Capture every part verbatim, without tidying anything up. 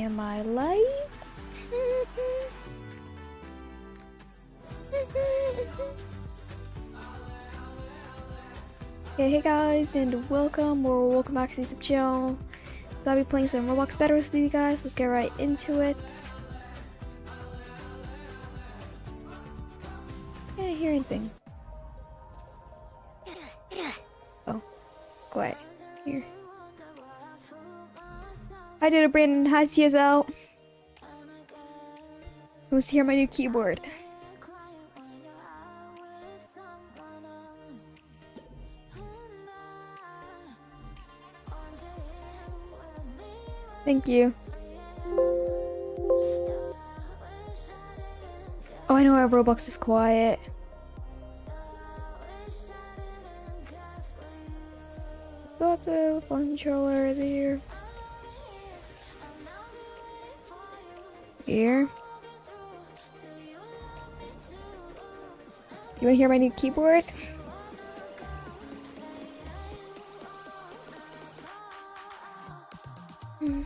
in my life. Okay, hey guys, and welcome or welcome back to the channel. So I'll be playing some Roblox Bedwars with you guys. Let's get right into it. I can't hear anything. Oh, it's quiet here. I did a Brandon. Hi, C S L. I was here my new keyboard. Thank you. Oh, I know our Roblox is quiet. Lots of fun controller there. Here. You wanna hear my new keyboard? Hmm.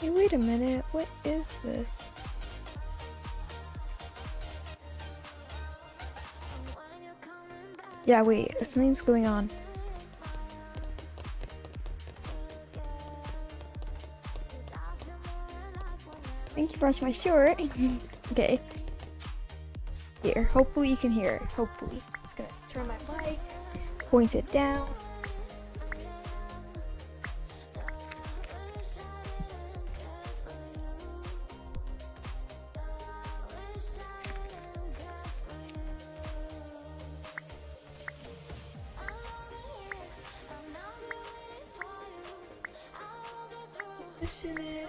Hey, wait a minute, what is this? Yeah, wait, something's going on. Thank you for watching my short. Okay. Here, hopefully you can hear it. Hopefully. I'm just gonna turn my mic, point it down. Position it.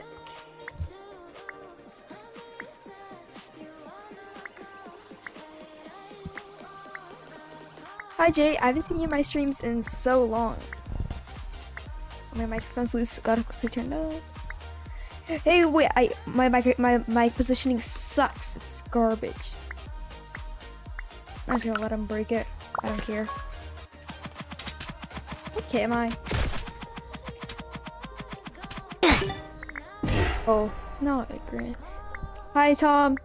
Hi Jay, I haven't seen you in my streams in so long. My microphone's loose, gotta quickly turn it off. Hey, wait, I my mic my my positioning sucks. It's garbage. I'm just gonna let him break it. I don't care. Okay, am I? Oh, no, I agree. Hi, Tom.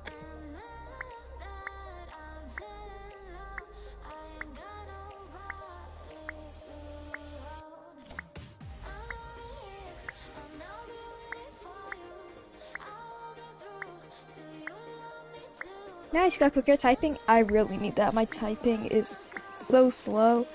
Nice, got quicker typing. I really need that. My typing is so slow.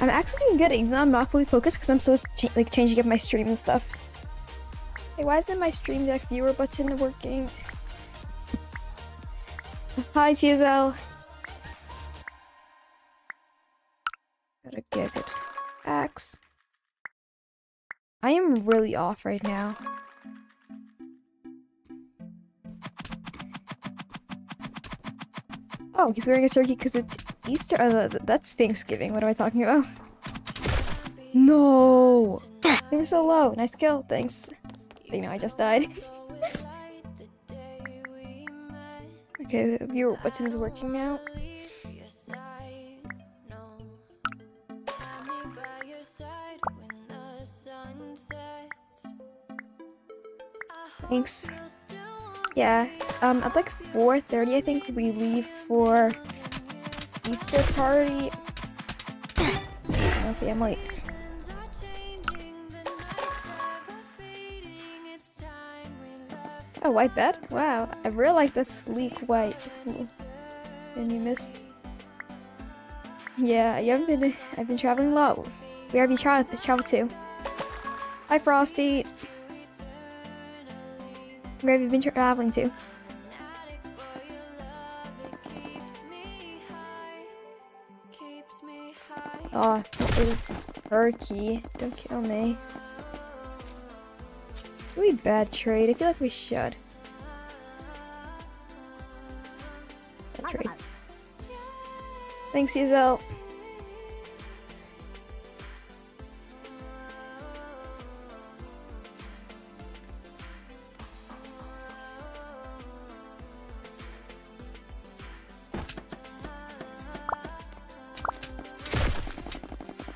I'm actually doing good even though I'm not fully focused because I'm so cha like changing up my stream and stuff. Hey, why isn't my stream deck viewer button working? Hi, T S L. Gotta get it. Axe. I am really off right now. Oh, he's wearing a turkey because it's Easter. Oh, that's Thanksgiving. What am I talking about? No! They were so low. Nice kill. Thanks. You know, I just died. Okay, the viewer button is working now. Thanks. Yeah, um, at like four thirty, I think, we leave for Easter party. Okay, I'm late. Oh, white bed? Wow, I really like that sleek white. And you missed. Yeah, you haven't been. I've been traveling a lot. Where have you traveled? Travel to? Hi, Frosty. Where have you been traveling to? Oh, this is turkey. Don't kill me. Really bad trade. I feel like we should. Bad trade. Thanks, Yuzel.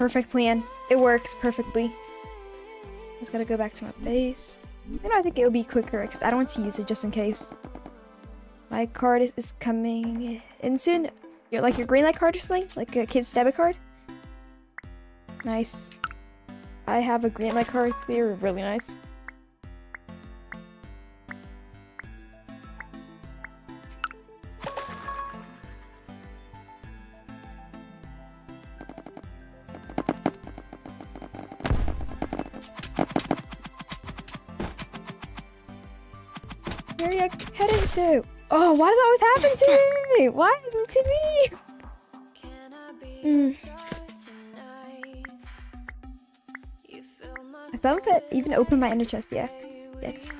perfect plan. It works perfectly. I just gotta go back to my base. You know, I think it'll be quicker because I don't want to use it just in case. My card is, is coming in soon. You're like your green light card or something? Like a kid's debit card? Nice. I have a green light card. They're really nice. Where are you headed to? Oh, why does it always happen to me? Why to me? Mm. I haven't put, even opened my inner chest, yeah. Yes.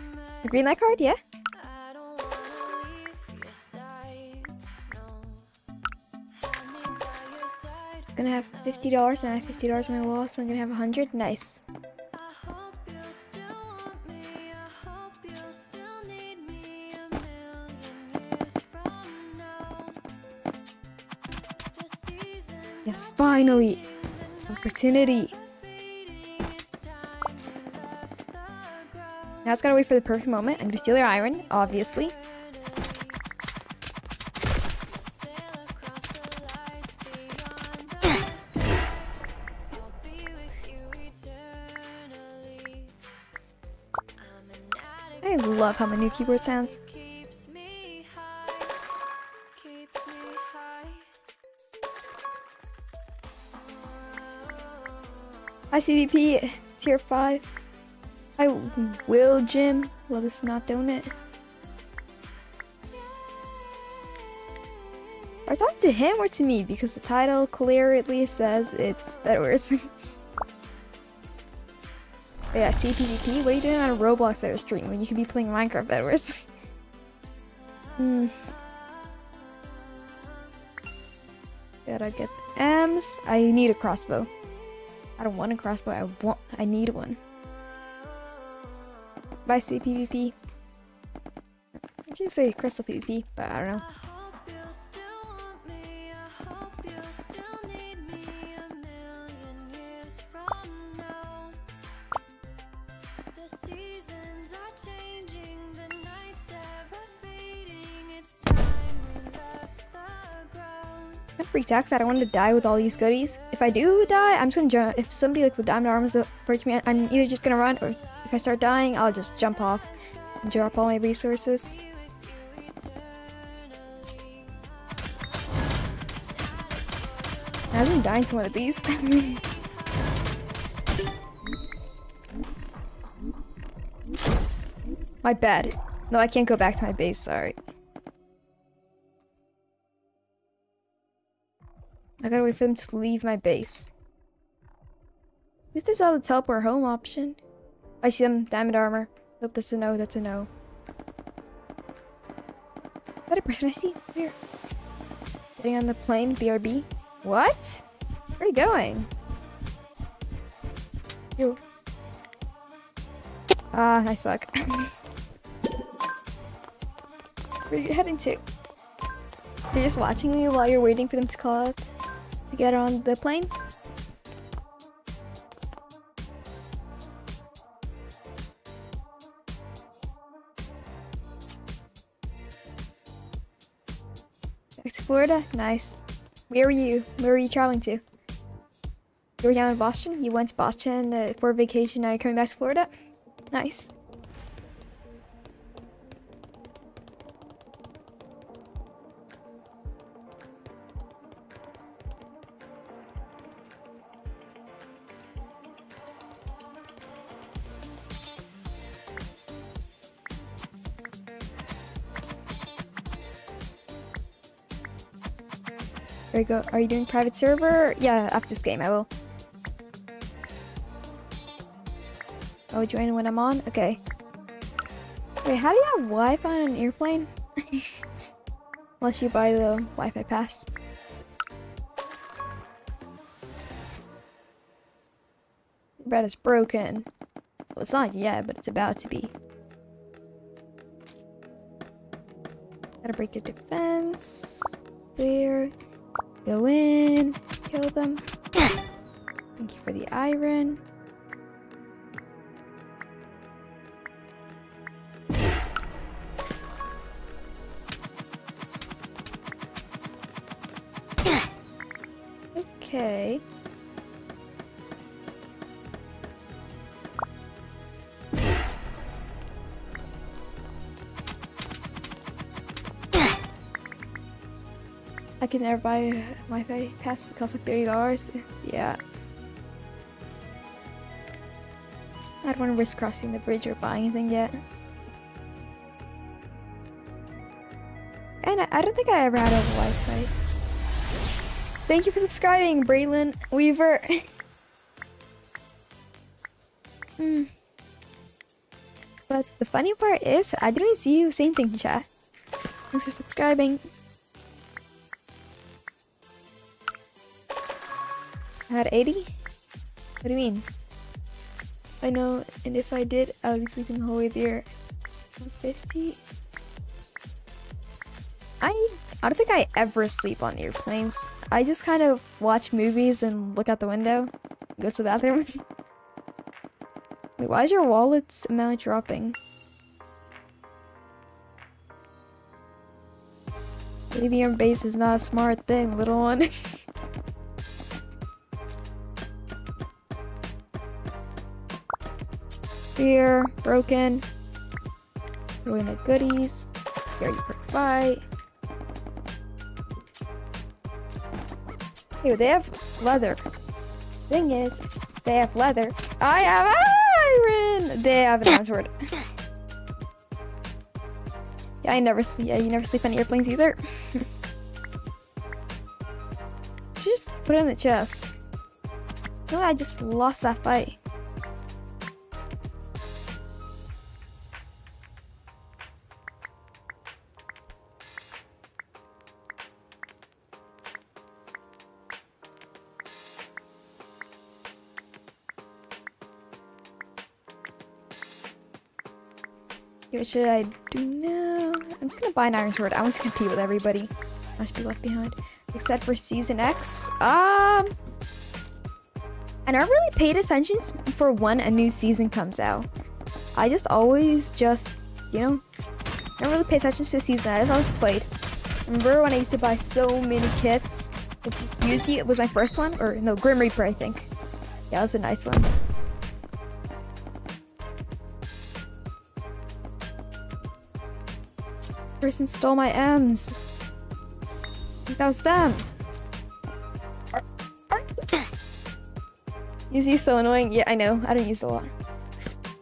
A green light card, yeah? I'm gonna have fifty dollars, and I have fifty dollars on my wall, so I'm gonna have one hundred. Nice. Yes, finally! Opportunity! Now it's gotta wait for the perfect moment. I'm gonna steal your iron, obviously. I love how my new keyboard sounds. I C V P tier five. I will gym. Love this not donut. Are you talking to him or to me? Because the title clearly says it's Bedwars. Yeah, C P V P. What are you doing on a Roblox Bedwars stream when you could be playing Minecraft Bedwars? Hmm. Gotta get the M's. I need a crossbow. I don't want a crossbow, I want- I need one. Bye, say PvP. I should say crystal PvP, but I don't know. Freaked out. I don't want to die with all these goodies. If I do die, I'm just gonna jump. If somebody like with diamond arms approach me, I'm either just gonna run, or if I start dying, I'll just jump off and drop all my resources. Imagine dying to one of these. My bad. No, I can't go back to my base. Sorry. I gotta wait for them to leave my base. At least I saw the teleport home option. I see them, diamond armor. Nope, that's a no, that's a no. Is that a person I see? Where? Getting on the plane, B R B. What? Where are you going? Yo. Ah, I suck. Where are you heading to? So you're just watching me while you're waiting for them to call us? To get on the plane. Back to Florida? Nice. Where were you? Where were you traveling to? You were down in Boston? You went to Boston uh, for vacation, now you're coming back to Florida? Nice. There you go. Are you doing private server? Yeah, after this game, I will. Oh, join when I'm on? Okay. Wait, how do you have Wi-Fi on an airplane? Unless you buy the Wi-Fi pass. Bread is broken. Well, it's not yet, but it's about to be. Gotta break your defense. There. Go in, kill them. Thank you for the iron. Okay. I can never buy my pass. It costs like thirty dollars. Yeah. I don't want to risk crossing the bridge or buying anything yet. And I, I don't think I ever had a Wi-Fi. Thank you for subscribing, Braylon Weaver. mm. But the funny part is, I didn't even see you say anything in chat. Thanks for subscribing. I had eighty? What do you mean? I know, and if I did, I would be sleeping the whole way there. fifty? I, I don't think I ever sleep on airplanes. I just kind of watch movies and look out the window, go to the bathroom. Wait, why is your wallet's amount dropping? Leaving your base is not a smart thing, little one. Beer, broken. Throw in the goodies. Here you provide. Hey, they have leather. Thing is, they have leather. I have iron. They have an iron sword. Yeah, I never sleep. Yeah, you never sleep on airplanes either. Just put it in the chest. No, I just lost that fight. What should I do now? I'm just gonna buy an iron sword. I want to compete with everybody. I should be left behind. Except for season X. Um I never really paid attention for when a new season comes out. I just always just, you know, never really pay attention to the season. I just always played. Remember when I used to buy so many kits? Usually it was my first one, or no, Grim Reaper, I think. Yeah, that was a nice one. Person stole my M's. I think that was them. You see, so annoying. Yeah, I know. I don't use it a lot.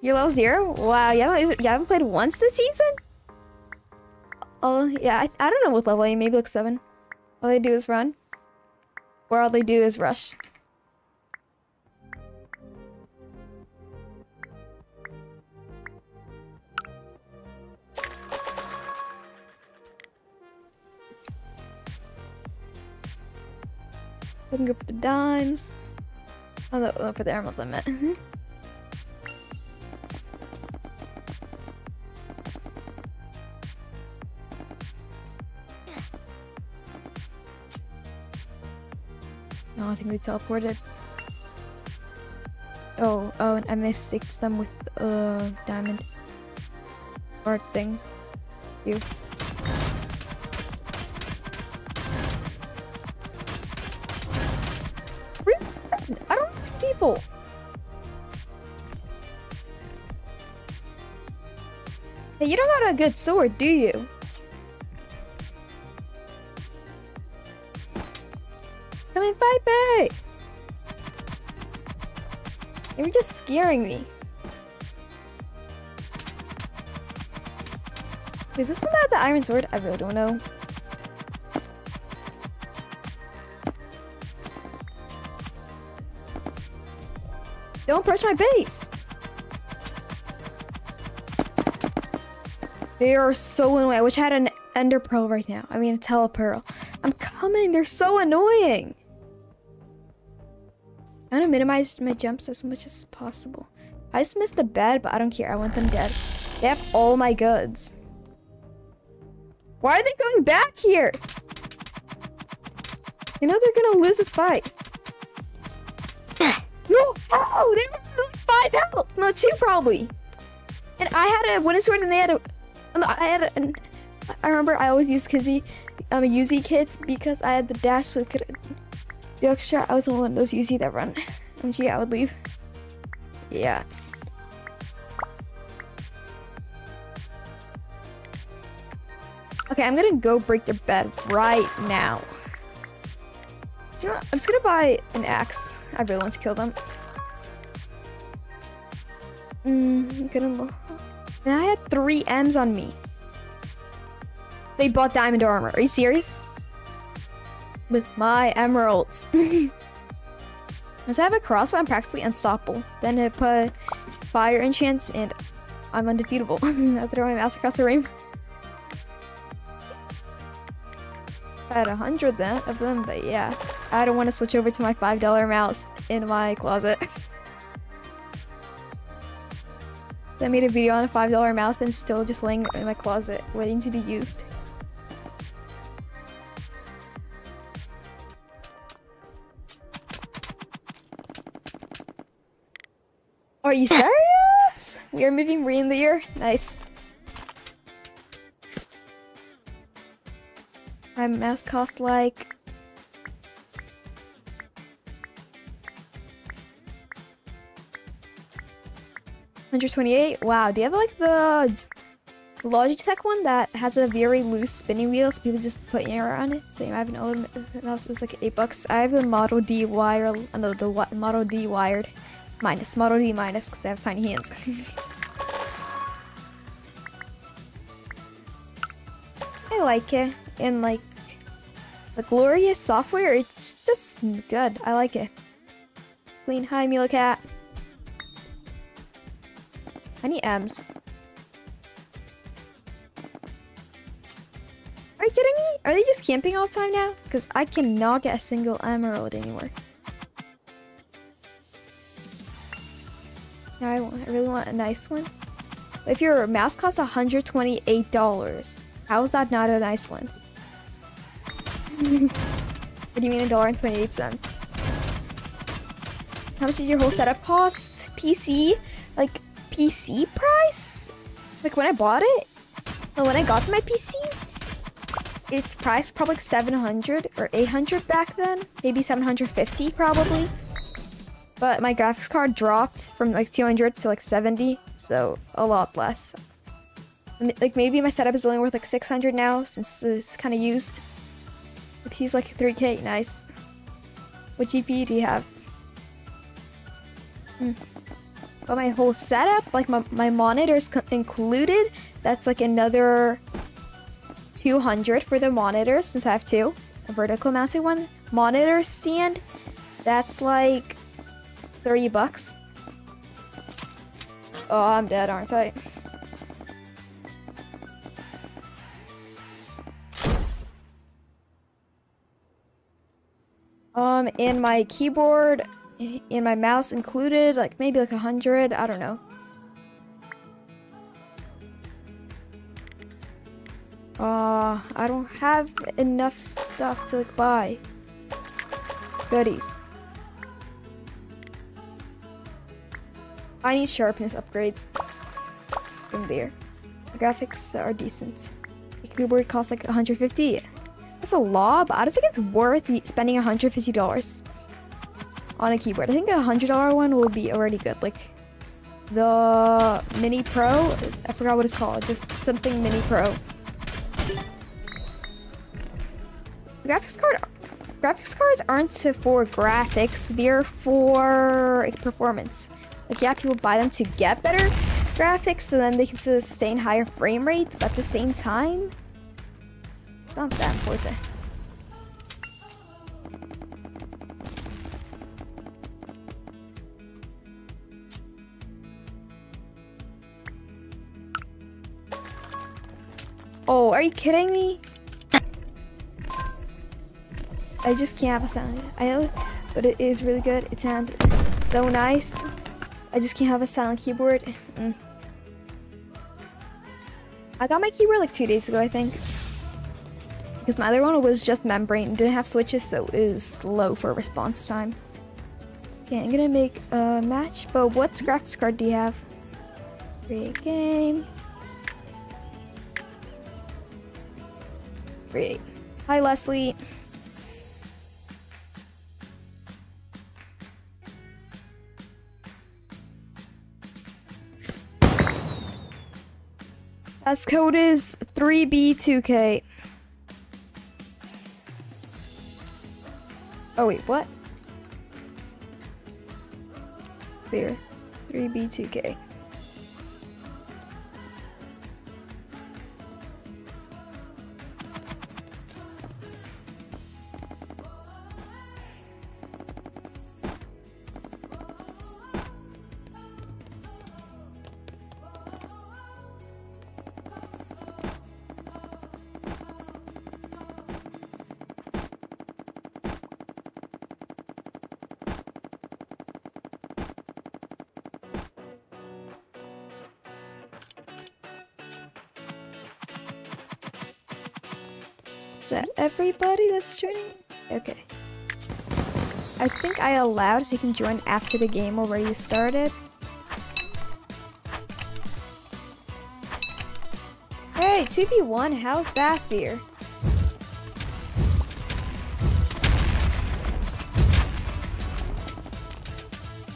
You're level zero? Wow, you haven't, you haven't played once this season? Oh, yeah. I, I don't know what level I am. Maybe like seven. All they do is run. Or all they do is rush. We can go for the dimes. Oh, no, no, for the emerald limit. Mm-hmm. No, oh, I think we teleported. Oh, oh, and I mistaked them with a uh, diamond or thing. You. I don't know people. Hey, you don't got a good sword, do you? Come and fight me! You're just scaring me. Is this one that had the iron sword? I really don't know. Don't approach my base! They are so annoying. I wish I had an ender pearl right now. I mean, a telepearl. I'm coming! They're so annoying! I'm gonna minimize my jumps as much as possible. I just missed the bed, but I don't care. I want them dead. They have all my goods. Why are they going back here? You know they're gonna lose this fight. No! Oh, they had five health! No, two probably. And I had a wooden sword, and they had a. I had a. I remember I always used Kizzy, um, Uzi kits because I had the dash, so could. The extra, I was the one of those Uzi that run. M G, I would leave. Yeah. Okay, I'm gonna go break their bed right now. You know what? I'm just gonna buy an axe. I really want to kill them. Mm, I'm gonna look. And I had three M's on me. They bought diamond armor. Are you serious? With my emeralds. Once I have a crossbow, I'm practically unstoppable. Then I put fire enchants and I'm undefeatable. I throw my mouse across the room. I had a hundred then of them, but yeah, I don't want to switch over to my five dollar mouse in my closet. So I made a video on a five dollar mouse and still just laying in my closet, waiting to be used. Are you serious? We are moving re in the year. Nice. My mouse costs like one hundred twenty-eight. Wow, do you have like the Logitech one that has a very loose spinning wheel so people just put air on it? So you have an old mouse that's like eight bucks. I have the Model D wire, no, the Model D wired minus, Model D minus because I have tiny hands. I like it. And like the Glorious software, it's just good. I like it. Clean. Hi, Mila Cat. I need M's. Are you kidding me? Are they just camping all the time now? Because I cannot get a single emerald anymore. Now I, want, I really want a nice one. But if your mouse costs one hundred twenty-eight dollars, how is that not a nice one? What do you mean a dollar and twenty-eight cents? How much did your whole setup cost? P C? Like P C price? Like when I bought it? No, when I got my P C, its price was probably like seven hundred or eight hundred back then. Maybe seven hundred fifty probably. But my graphics card dropped from like two hundred to like seventy, so a lot less. Like maybe my setup is only worth like six hundred now since it's kind of used. He's like three K, nice. What G P U do you have? Mm. But my whole setup, like my, my monitor's included. That's like another two hundred for the monitor since I have two. A vertical mounted one. Monitor stand, that's like thirty bucks. Oh, I'm dead, aren't I? Um, and my keyboard and my mouse included, like maybe like a hundred, I don't know. Uh, I don't have enough stuff to like buy goodies. I need sharpness upgrades in there. The graphics are decent. The keyboard costs like one hundred fifty. That's a lot, but I don't think it's worth spending one hundred fifty dollars on a keyboard. I think a one hundred dollar one will be already good. Like the Mini Pro, I forgot what it's called, just something Mini Pro. Graphics card, graphics cards aren't for graphics, they're for performance. Like yeah, people buy them to get better graphics, so then they can sustain higher frame rates, but at the same time, it's not that important. Oh, are you kidding me? I just can't have a sound. I know, but it is really good. It sounds so nice. I just can't have a silent keyboard. Mm. I got my keyboard like two days ago, I think. Because my other one was just membrane, didn't have switches, so it was slow for response time. Okay, I'm gonna make a match, but what Scratch card do you have? Create game. Great. Hi, Leslie. As code is three B two K. Oh wait, what? Clear. three B two K. Is that everybody that's joining? Okay. I think I allowed so you can join after the game already started. Hey, two V one, how's that beer?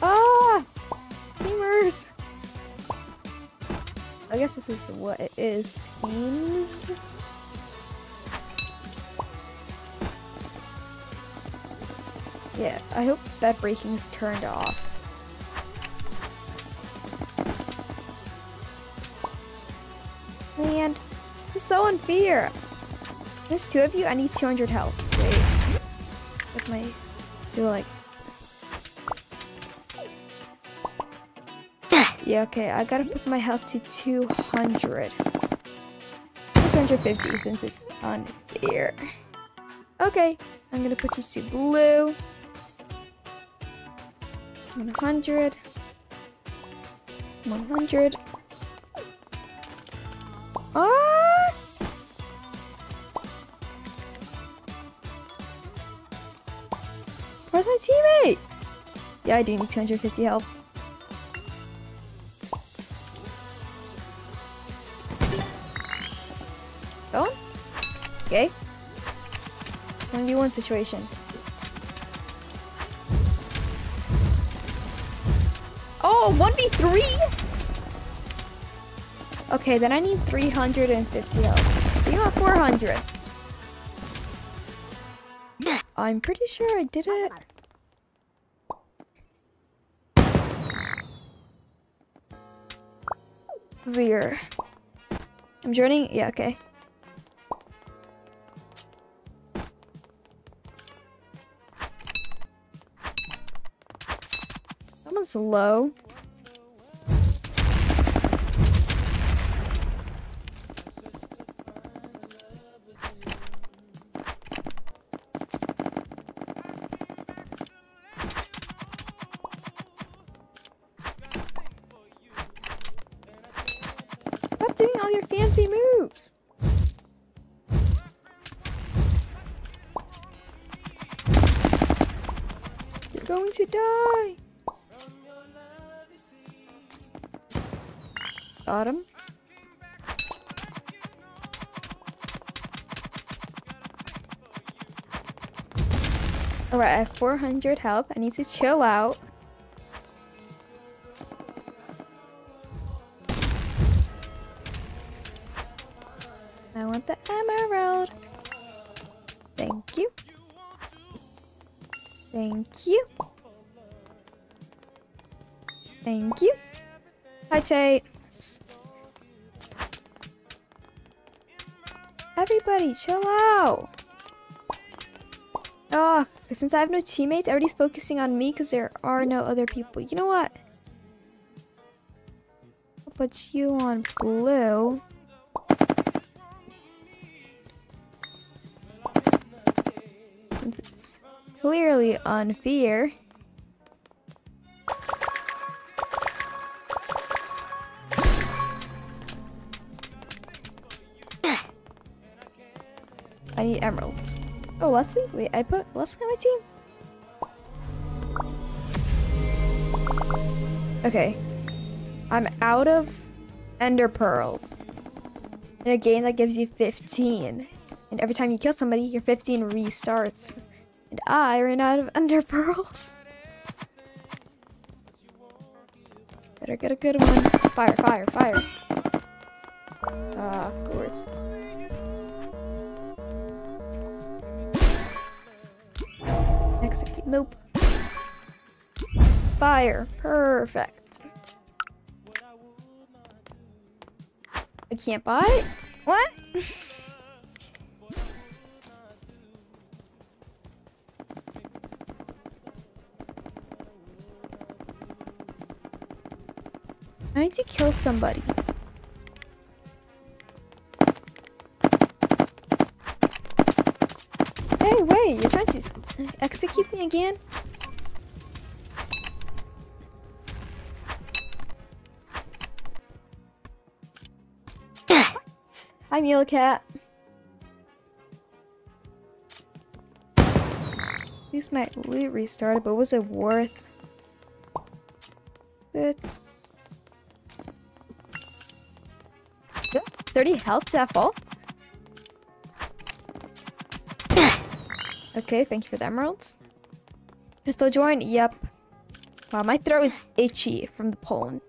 Ah! Teamers! I guess this is what it is. Teams? Yeah, I hope that breaking's turned off. And I'm so in fear. There's two of you. I need two hundred health. Wait, with my do like. Yeah, okay. I gotta put my health to two hundred. two hundred fifty since it's unfair. Okay, I'm gonna put you to blue. one hundred, one hundred. Ah! Where's my teammate? Yeah, I do need two hundred fifty health. Oh, okay. one V one situation. Oh, one V three? Okay, then I need three hundred fifty health. You want four hundred? I'm pretty sure I did it. Clear. I'm joining? Yeah, okay. Someone's low. Going to die. Autumn. All right, I have four hundred health. I need to chill out. I want the emerald. Thank you. Thank you. Thank you. Hi, Tate. Everybody, chill out. Oh, since I have no teammates, everybody's focusing on me because there are no other people. You know what? I'll put you on blue. Since it's clearly unfair. I need emeralds. Oh, Leslie? Wait, I put Leslie on my team? Okay. I'm out of ender pearls. In a game that gives you fifteen. And every time you kill somebody, your fifteen restarts. And I ran out of ender pearls. Better get a good one. Fire, fire, fire. Ah, uh, of course. Execute. Nope. Fire. Perfect. I can't buy? What? I need to kill somebody. Hey, wait, you're trying to execute me again? Hi, Mule Cat. At least my loot restarted, but was it worth it? thirty health to that fall? Okay, thank you for the emeralds. Can I still join? Yep. Wow, my throat is itchy from the pollen.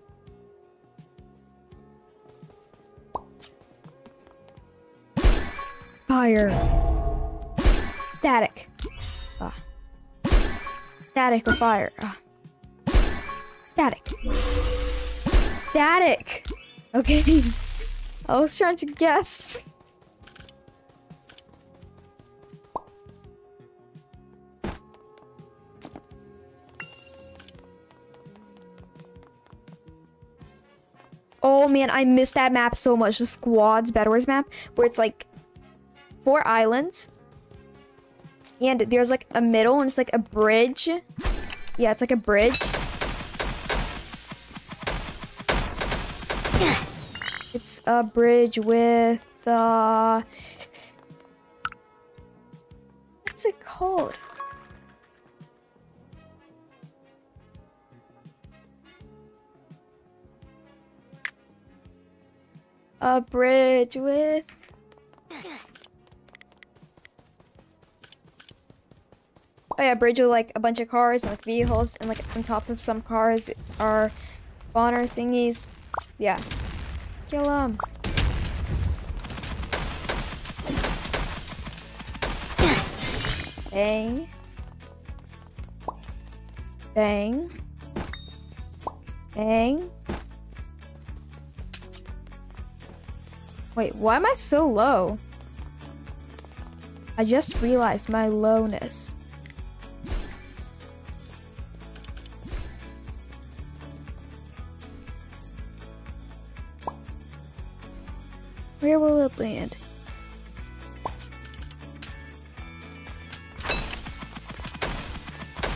Fire. Static. Ah. Static or fire. Ah. Static. Static. Okay. I was trying to guess. Oh man, I miss that map so much. The Squads Bedwars map, where it's like four islands. And there's like a middle and it's like a bridge. Yeah, it's like a bridge. It's a bridge with, uh, what's it called? A bridge with, oh yeah, a bridge with like a bunch of cars and like vehicles, and like on top of some cars are spawner thingies. Yeah. Kill him. Bang. Bang. Bang. Wait, why am I so low? I just realized my lowness. Where will it land?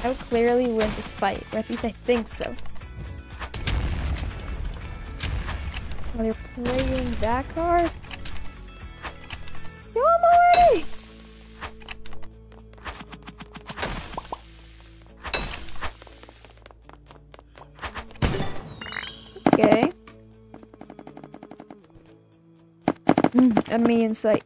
I will clearly win this fight, or at least I think so. While you're playing that card? No, I'm already! Okay. Mm, enemy in sight.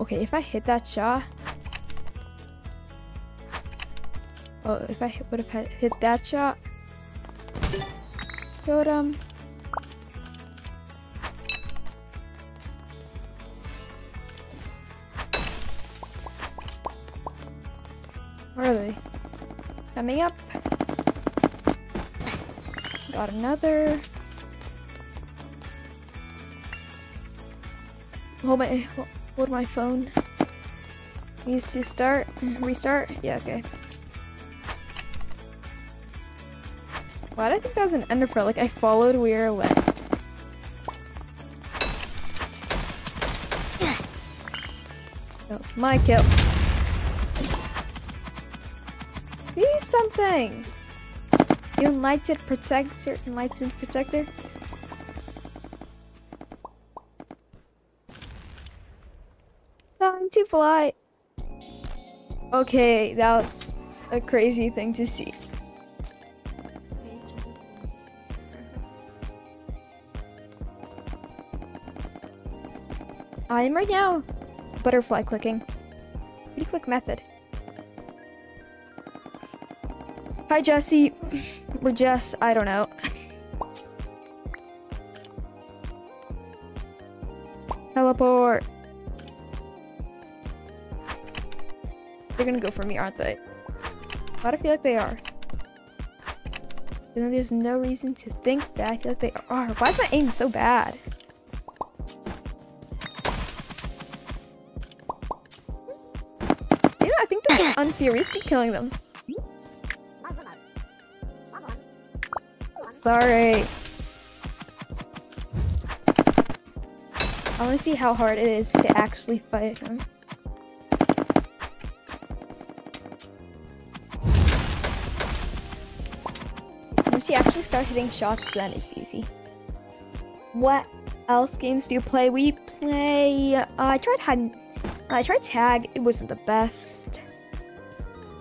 Okay, if I hit that shot. Oh, if I would have hit that shot. Killed him. Where are they? Coming up. Got another. Hold my hold my phone. Needs to start. Restart. Yeah, okay. Why did I think that was an ender pearl? Like I followed where I went. That was my kill. Something. You enlightened protector, enlightened protector. to fly. Okay, that was a crazy thing to see. I am right now butterfly clicking. Pretty quick method. Hi, Jesse. Or Jess, I don't know. Teleport. They're gonna go for me, aren't they? Why do I feel like they are? Even though there's no reason to think that, I feel like they are. Why is my aim so bad? You know, I think this is unfair. We should be killing them. Sorry. I want to see how hard it is to actually fight him. Once you actually start hitting shots, then it's easy. What else games do you play? We play... Uh, I tried hide... I tried tag. It wasn't the best.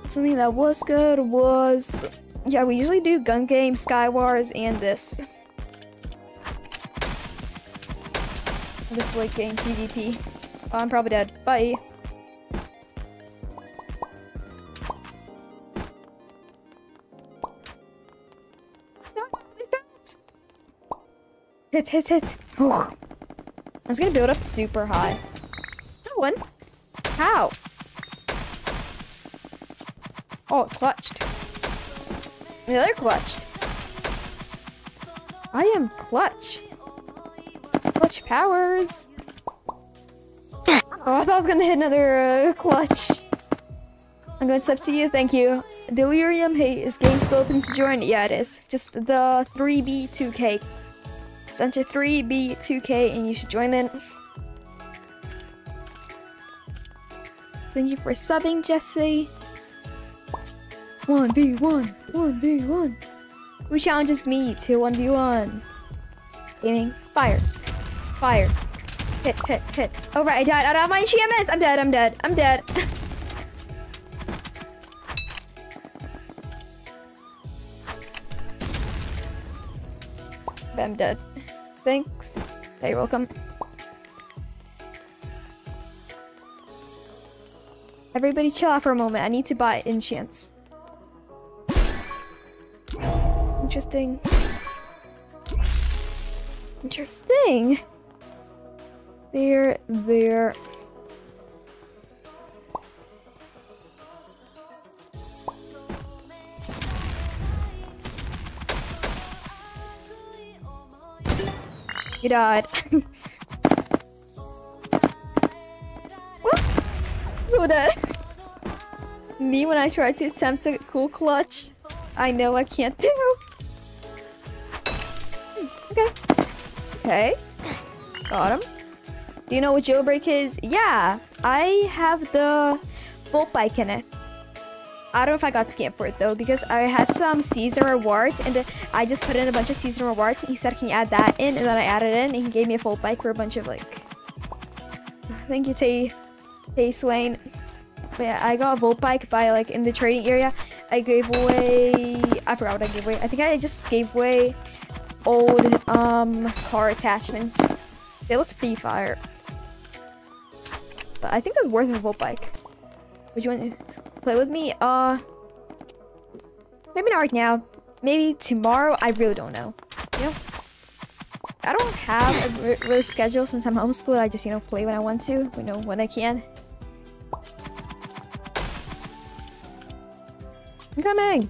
Something that was good was... Yeah, we usually do gun game, Skywars, and this. This late game PvP. Oh, I'm probably dead. Bye. Hit, hit, hit. Oh. I was gonna build up super high. No one. How? Oh, it clutched. The other clutched. I am clutch. Clutch powers. Oh, I thought I was gonna hit another uh, clutch. I'm going to step to you. Thank you. Delirium. Hey, is game still open to join? Yeah, it is. Just the three B two K. Just enter three B two K and you should join in. Thank you for subbing, Jesse. one V one, one V one. Who challenges me to one V one? Aiming. Fire. Fire. Hit, hit, hit. Oh, right, I died. I don't have my enchantments. I'm dead, I'm dead, I'm dead. I'm dead. Thanks. Hey, you're welcome. Everybody chill out for a moment. I need to buy enchants. Interesting. Interesting. There, there. You died. Whoop. So dead. Me when I try to attempt a cool clutch, I know I can't do. Okay. Okay. Got him. Do you know what jailbreak is? Yeah. I have the Volt Bike in it. I don't know if I got scammed for it though, because I had some season rewards and I just put in a bunch of season rewards and he said, can you add that in? And then I added in and he gave me a Volt Bike for a bunch of like... Thank you, Tay. Tay Swain. But yeah, I got a Volt Bike by like in the trading area. I gave away... I forgot what I gave away. I think I just gave away... old um car attachments. They looked pretty fire, but I think it's worth a Volt Bike. Would you want to play with me? Uh maybe not right now, maybe tomorrow. I really don't know. You know, I don't have a really schedule since I'm homeschooled. I just, you know, play when I want to, you know, when I can. I'm coming.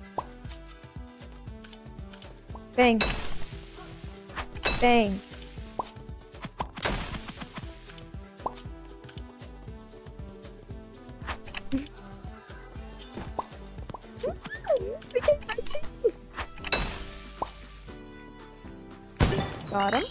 Bang. Bang. Got him.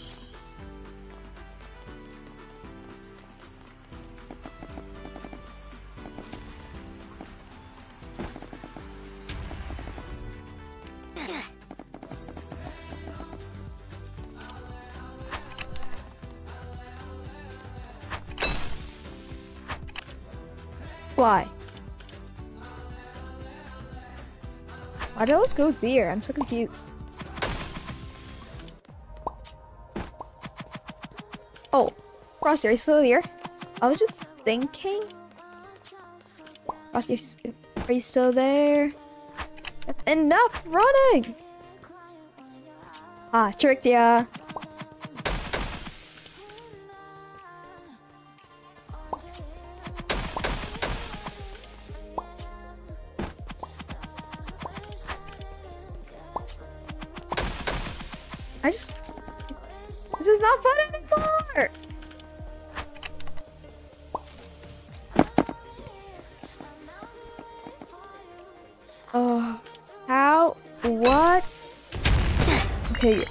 fly. Why do I always go there? I'm so confused. Oh, Ross, are you still here? I was just thinking. Ross, are you still there? That's enough running! Ah, tricked ya! I just... This is not fun anymore! Oh... How? What? Okay.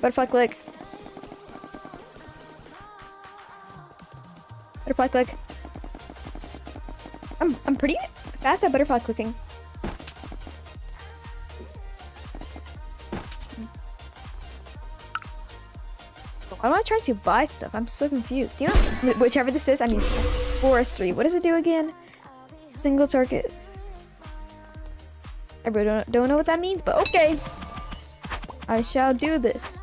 Butterfly click. Butterfly click. I'm, I'm pretty fast at butterfly clicking. Why am I trying to buy stuff? I'm so confused. Do you know whichever this is? I mean, forestry. What does it do again? Single targets. I really don't, don't know what that means, but okay. I shall do this.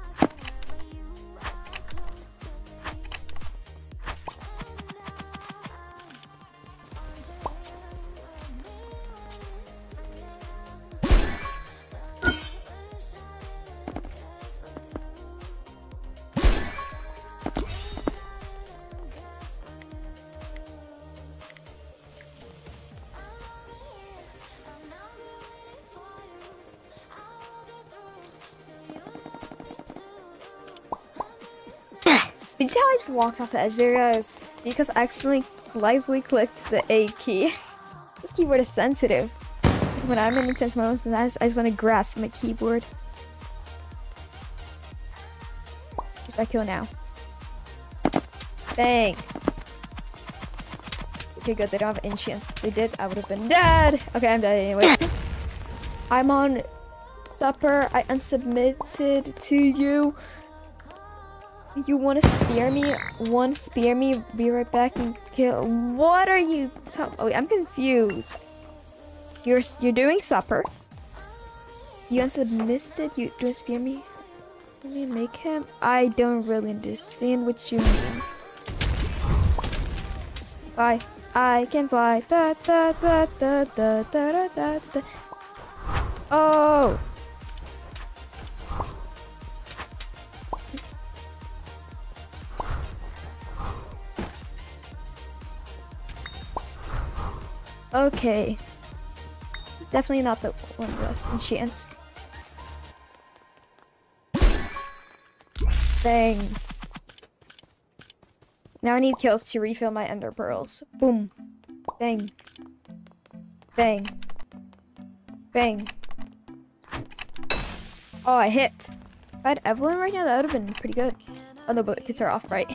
Did you see how I just walked off the edge there, guys? Because I accidentally lightly clicked the A key. This keyboard is sensitive. When I'm in intense moments, I just, I just want to grasp my keyboard. If I kill now. Bang! Okay, good. They don't have enchants. They did. I would have been dead. Okay, I'm dead anyway. I'm on supper. I unsubmitted to you. You want to spear me? One spear me, be right back and kill. What are you talking? Oh, wait, I'm confused. You're you're doing supper. You unsubmitted. You don't spear me. Let me make him. I don't really understand what you mean. Fly, I can fly. Da, da, da, da, da, da, da, da. Oh. Okay, definitely not the one of us in chance. Dang. Now I need kills to refill my ender pearls. Boom. Bang. Bang. Bang. Oh, I hit. If I had Evelyn right now, that would have been pretty good. Oh no, but kids are off, right?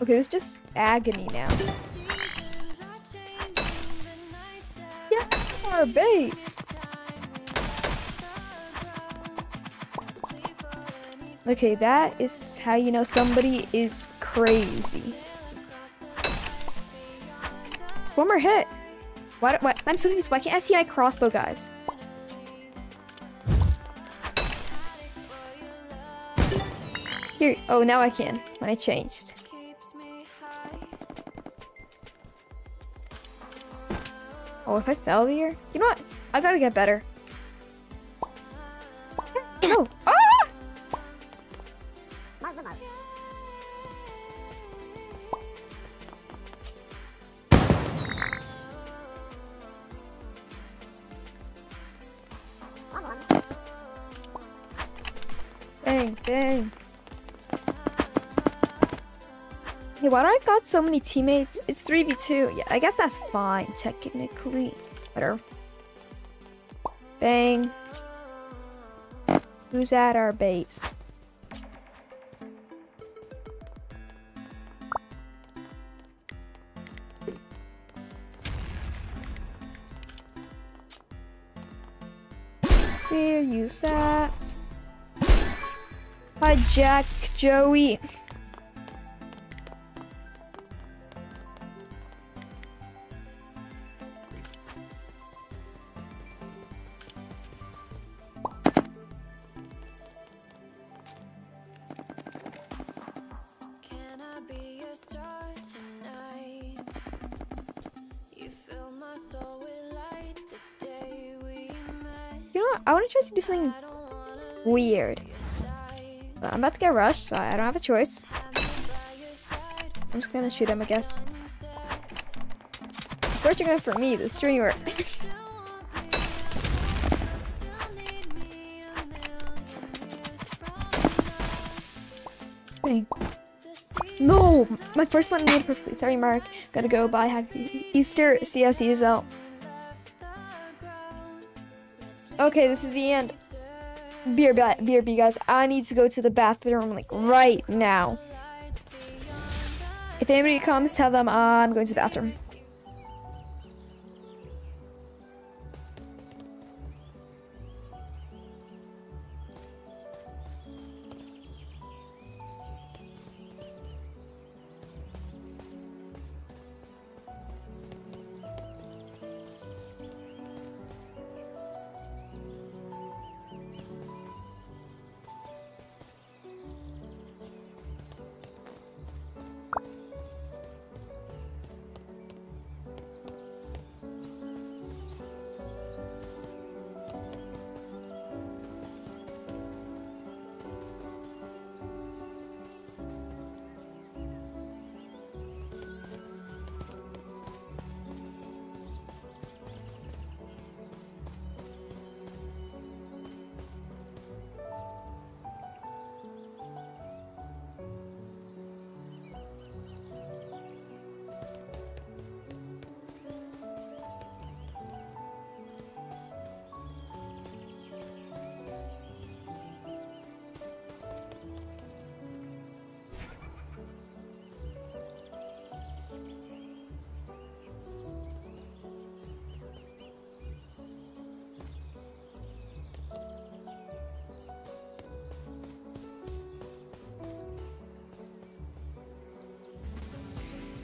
Okay, it's just agony now. Yeah, our base. Okay, that is how you know somebody is crazy. It's one more hit. Why? Do, why I'm so confused. Why can't I see my crossbow, guys? Here. Oh, now I can. When I changed. Oh, if I fell there, you know what? I gotta get better. No! Ah! Dang, dang. Hey, why do I got so many teammates? It's three v two. Yeah, I guess that's fine, technically. Better. Bang. Who's at our base? There, use that. Hijack Joey. I want to try to do something weird. Well, I'm about to get rushed, so I don't have a choice. I'm just gonna shoot him, I guess. Fortunately for me, the streamer. No, my first one made it perfectly. Sorry, Mark. Gotta go. Bye. Happy Easter. C S E is out. Okay, this is the end. B R B, guys. I need to go to the bathroom, like, right now. If anybody comes, tell them I'm going to the bathroom.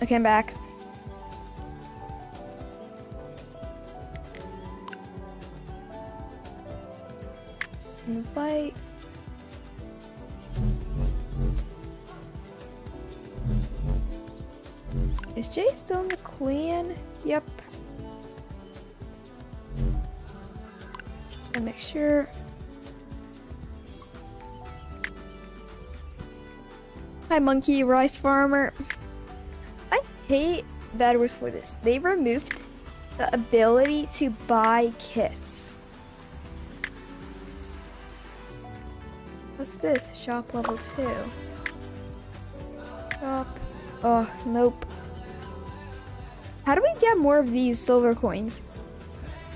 Okay, I'm back. In the fight. Is Jay still in the clan? Yep. I'll make sure. Hi, Monkey Rice Farmer. Hate Bedwars for this. They removed the ability to buy kits. What's this? Shop level two. Shop. Oh, nope. How do we get more of these silver coins?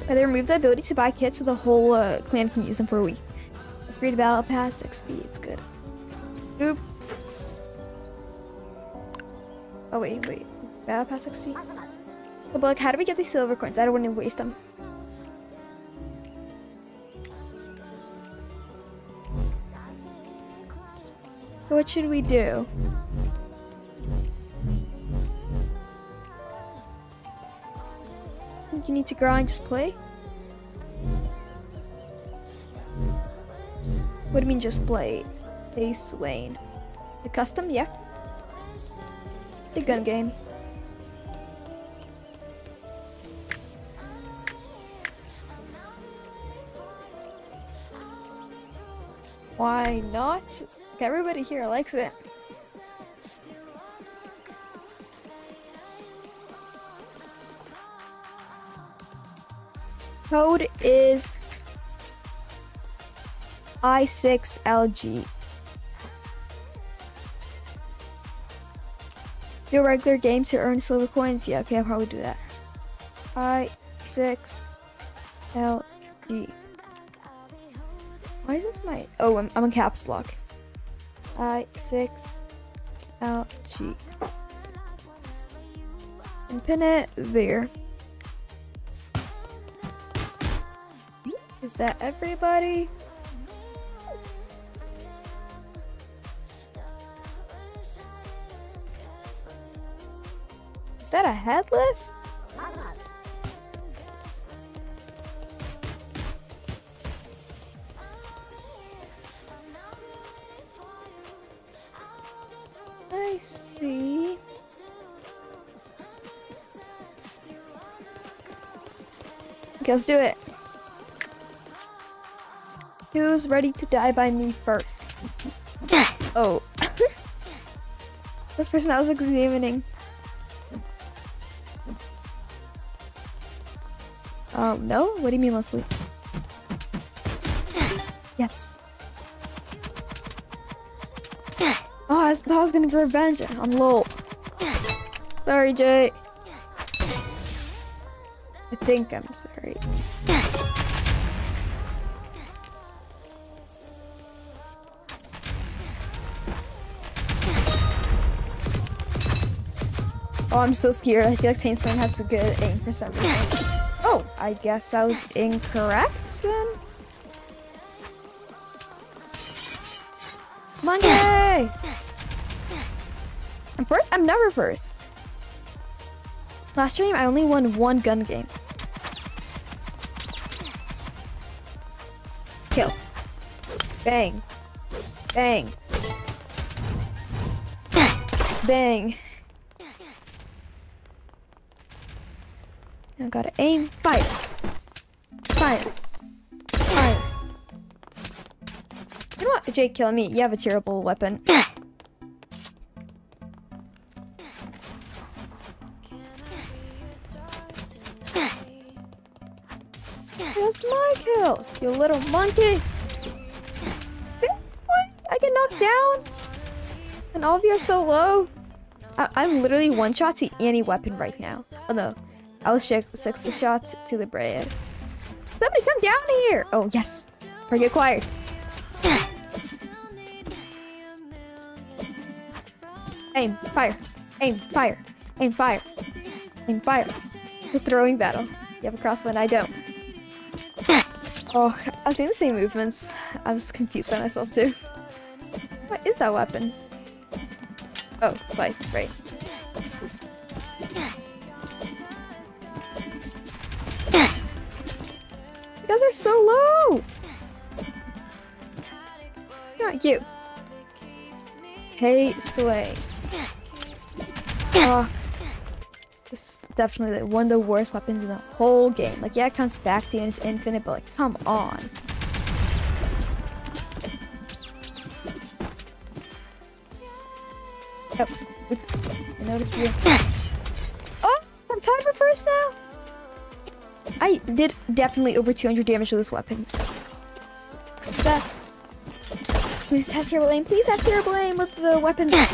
They removed the ability to buy kits so the whole uh, clan can use them for a week. Free to battle pass, X P, it's good. Oops. Oh, wait, wait. Battle pass X P. But like, how do we get these silver coins? I don't want to waste them. So what should we do? I think you need to grind, just play. What do you mean just play? They Swain. The custom, yeah. The gun game. Why not? Okay, everybody here likes it. Code is I six L G. Do regular games to earn silver coins. Yeah, okay, I'll probably do that. I six L G. Why is this my... Oh, I'm, I'm in caps lock. I six L G. And pin it there. Is that everybody? Is that a headless? I see. Okay, let's do it. Who's ready to die by me first? Oh. This person I was examining. Um, no? What do you mean, Leslie? Yes. Oh, I was, I was gonna get revenge on L O L. Sorry, Jay. I think I'm sorry. Oh, I'm so scared. I feel like Taintsman has a good aim for some reason. Oh, I guess I was incorrect then. Monday! I'm first? I'm never first. Last stream, I only won one gun game. Kill. Bang. Bang. Bang. I gotta aim. Fire! Fire! Fire! You know what? Jake, kill me. You have a terrible weapon. That's my kill, you little monkey! See? What? I get knocked down? And all of you are so low. I I'm literally one shot to any weapon right now. Oh no. I was six shots to the bread. Somebody come down here! Oh, yes. Target acquired. Aim, fire. Aim, fire. Aim, fire. Aim, fire. The throwing battle. You have a crossbow and I don't. Oh, I was doing the same movements. I was confused by myself, too. What is that weapon? Oh, it's like, right. You guys are so low! Not you. Hey, Sway. Oh, this is definitely like one of the worst weapons in the whole game. Like, yeah, it comes back to you and it's infinite, but like, come on. Oh, oops. I noticed you. Oh, I'm tied for first now. I did definitely over two hundred damage to this weapon. Except... Please have terrible aim. Please have terrible aim with the weapon. No!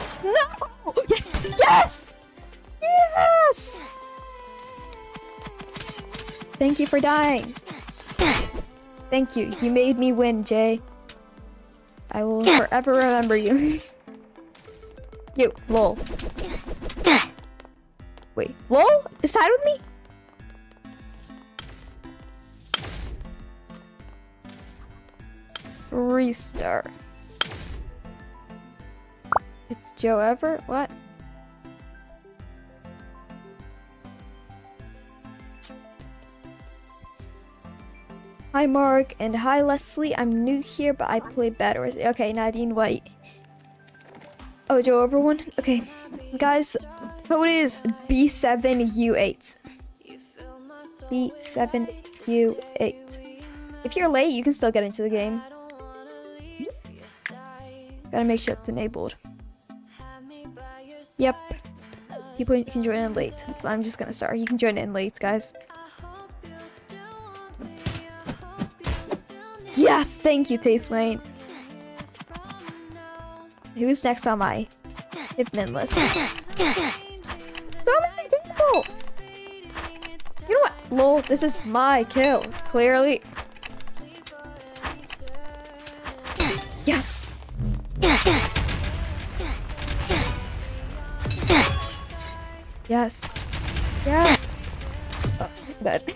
Yes! Yes! Yes! Thank you for dying. Thank you. You made me win, Jay. I will forever remember you. You, L O L. Wait, L O L is tied with me? Restart. It's Joe Everett? What? Hi Mark and hi Leslie. I'm new here but I play Bedwars. Okay, Nadine White. Oh, Joe Everett one? Okay. Guys, code is B seven U eight. B seven U eight. If you're late, you can still get into the game. Gotta make sure it's enabled. Yep. People can join in late. So I'm just gonna start. You can join in late, guys. Yes! Thank you, Tastewain. Who's next on my hitman list? So many people! You know what? L O L, this is my kill. Clearly. Yes! Yes! Yes! Oh, dead.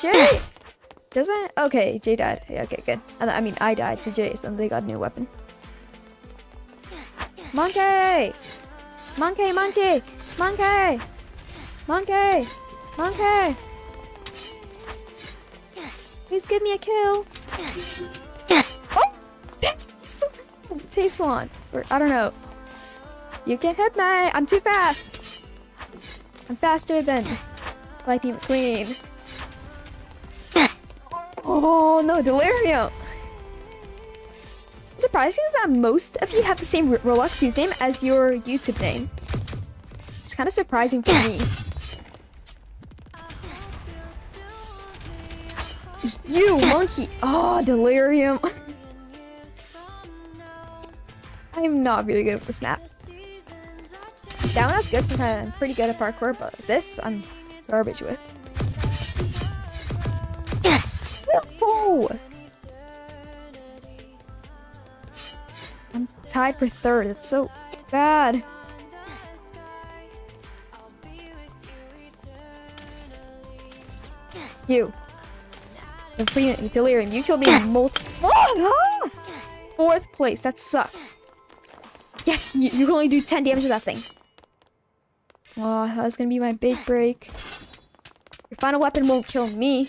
Jay! Doesn't... Okay, Jay died. Yeah, okay, good. I mean, I died, so Jay suddenly got a new weapon. Monkey! Monkey, monkey! Monkey! Monkey! Monkey! Please give me a kill! Oh! Taste one. Or, I don't know. You can't hit me! I'm too fast! I'm faster than Lightning McQueen. Oh no, Delirium! Surprising is that most of you have the same Roblox username as your YouTube name. It's kind of surprising to me. You monkey! Oh, Delirium! I'm not really good with this map. That one was good sometimes. I'm pretty good at parkour, but this I'm garbage with. Oh! I'm tied for third. It's so bad. You. Complete Delirium. You killed me in multiple. Oh, ah! Fourth place. That sucks. Yes, you, you can only do ten damage with that thing. Oh, that was gonna be my big break. Your final weapon won't kill me.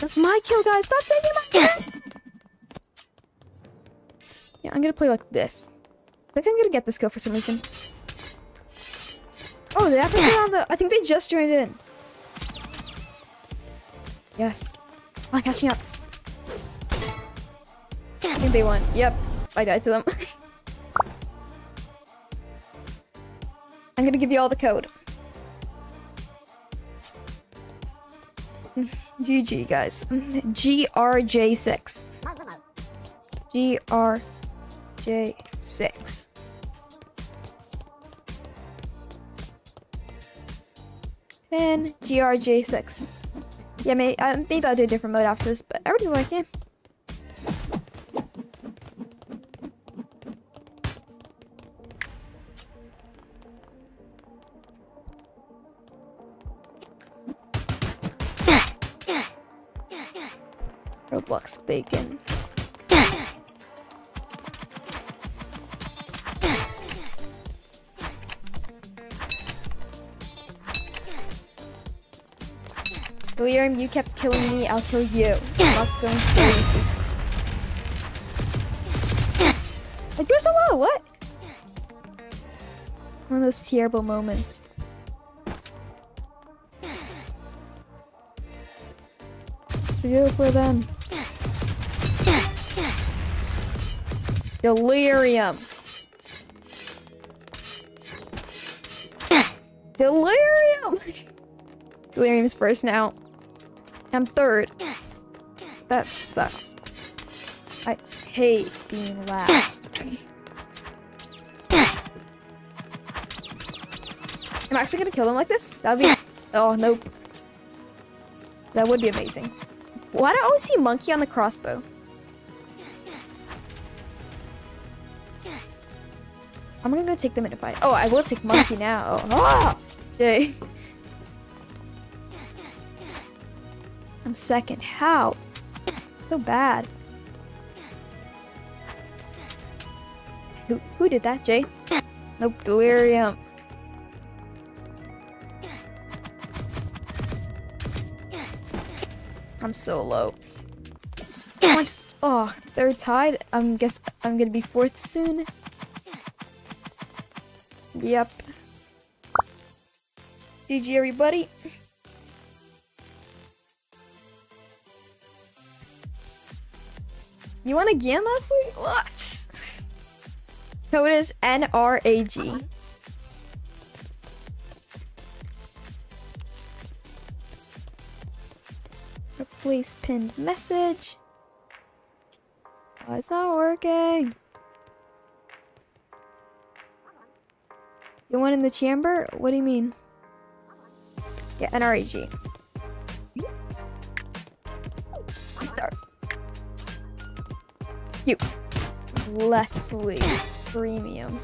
That's my kill, guys. Stop taking my kill. Yeah, I'm gonna play like this. I think I'm gonna get this kill for some reason. Oh, they have to on the. I think they just joined in. Yes. I'm catching up. I think they won. Yep. I died to them. I'm gonna give you all the code. G G, guys. G R J six. G R J six. And G R J six. Yeah, may, um, maybe I'll do a different mode after this, but I already like it. Roblox bacon. Delirium, you kept killing me, I'll kill you. Stop going crazy. I go so low, what? One of those terrible moments. To go for them. Delirium. Delirium. Delirium's first now. I'm third. That sucks. I hate being last. I'm actually gonna kill them like this? That'd be. Oh nope. That would be amazing. Why do I always see monkey on the crossbow? I'm not gonna take them in a fight. Oh, I will take monkey now. Oh, Jay. I'm second. How? So bad. Who, who did that, Jay? Nope, Delirium. I'm so low. Oh, just, oh, third tied. I'm guess I'm gonna be fourth soon. Yep. G G everybody. You won again last week? What? Code is N R A G. Replace pinned message. Oh, it's not working. You want in the chamber? What do you mean? Yeah, N R E G. Sorry. You. Leslie. Premium.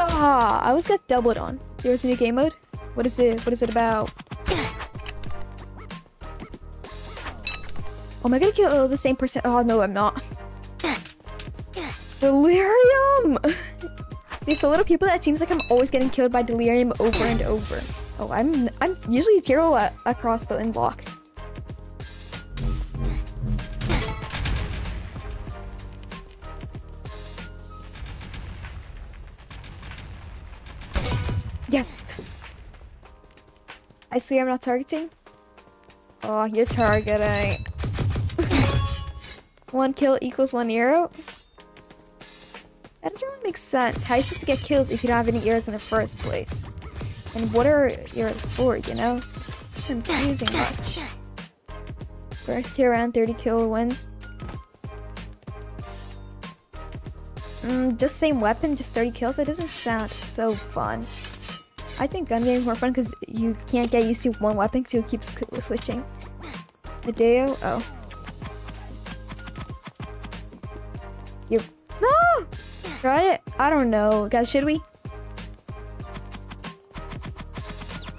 Ah, I always got doubled on. There's a new game mode. What is it? What is it about? Oh, am I gonna kill oh, the same person? Oh no, I'm not. Delirium. These little people that seems like I'm always getting killed by delirium over and over. Oh, I'm I'm usually terrible at a crossbow and block. Yeah. I swear I'm not targeting. Oh, you're targeting. One kill equals one arrow. That doesn't really make sense. How are you supposed to get kills if you don't have any arrows in the first place? And what are arrows for, you know? I'm confusing much. First tier round, thirty kill wins. Mm, just same weapon, just thirty kills? That doesn't sound so fun. I think gun game is more fun because you can't get used to one weapon because it keeps switching. Hideo? Oh. You. No! Try it? I don't know. Guys, should we?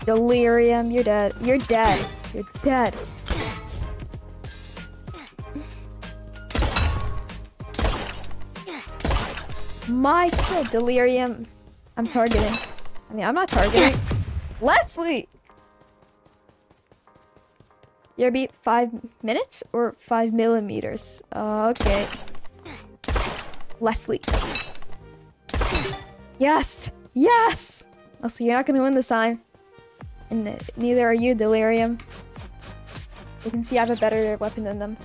Delirium, you're dead. You're dead. You're dead. My god, delirium. I'm targeting. I mean, I'm not targeting. Leslie! You're beat five minutes or five millimeters? Uh, okay. Leslie. Yes! Yes! Leslie, you're not gonna win this time. And neither are you, delirium. You can see I have a better weapon than them.